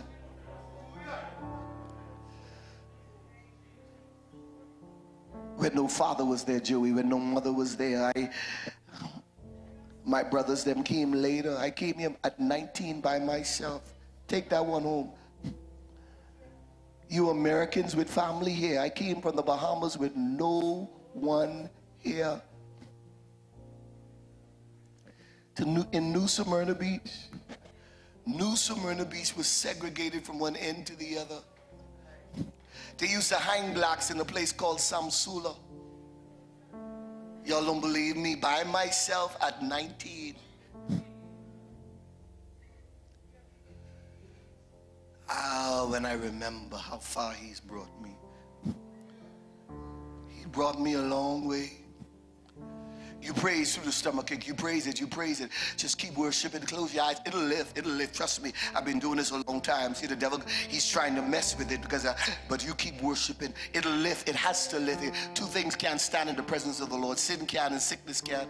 when no father was there, Joey, when no mother was there, my brothers, them came later. I came here at 19 by myself. Take that one home. You Americans with family here. I came from the Bahamas with no one here. In New Smyrna Beach. New Smyrna Beach was segregated from one end to the other. They used to hang blacks in a place called Samsula. Y'all don't believe me? By myself at 19. When I remember how far he's brought me. He brought me a long way. You praise through the stomachache. You praise it. You praise it. Just keep worshiping. Close your eyes. It'll live. It'll live. Trust me. I've been doing this a long time. See, the devil, he's trying to mess with it, because. But you keep worshiping. It'll live. It has to live. Two things can't stand in the presence of the Lord. Sin can and sickness can.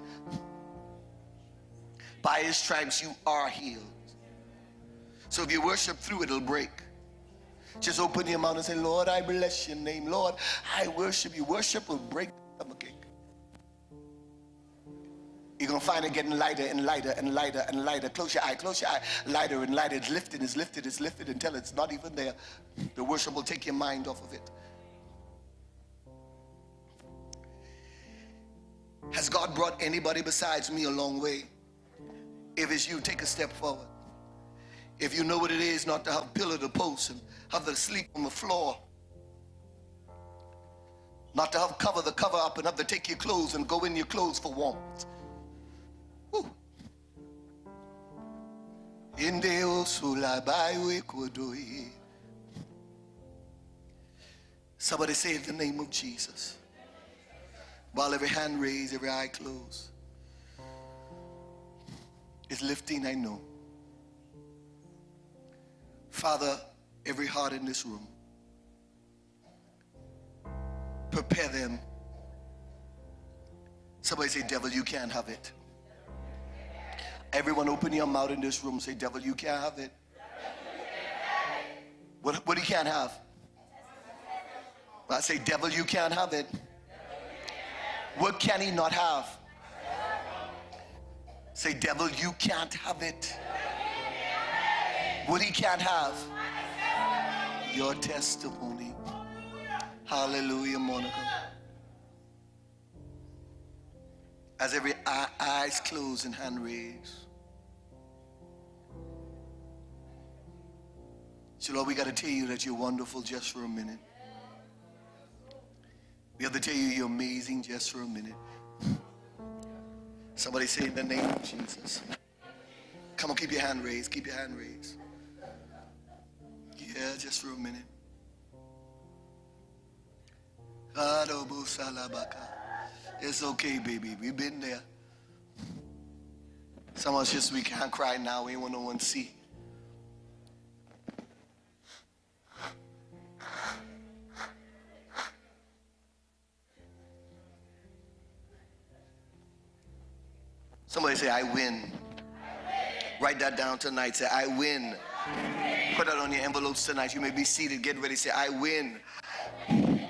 By his stripes you are healed. So if you worship through, it'll break. Just open your mouth and say, Lord, I bless your name. Lord, I worship you. Worship will break the stomachache. You're going to find it getting lighter and lighter and lighter and lighter. Close your eye, close your eye. Lighter and lighter. It's lifted, it's lifted, it's lifted until it's not even there. The worship will take your mind off of it. Has God brought anybody besides me a long way? If it's you, take a step forward. If you know what it is not to have pillar to post and have to sleep on the floor. Not to have cover the cover up and have to take your clothes and go in your clothes for warmth. Somebody say in the name of Jesus. While every hand raised, every eye closed. It's lifting, I know. Father, every heart in this room, prepare them. Somebody say, devil, you can't have it. Everyone open your mouth in this room, say, devil, you can't have it. What you can't have? I say, devil, you can't have it. What can he not have? Say, devil, you can't have it. What he can't have? Your testimony. Hallelujah, Monica. As every eyes closed and hand raised. So, Lord, we got to tell you that you're wonderful just for a minute. We have to tell you you're amazing just for a minute. Somebody say, in the name of Jesus. Come on, keep your hand raised. Keep your hand raised. Yeah, just for a minute. It's okay, baby. We've been there. Someone's just, we can't cry now. We ain't want no one to see. Somebody say, I win. Write that down tonight. Say, I win. Put that on your envelopes tonight. You may be seated. Get ready. Say, I win.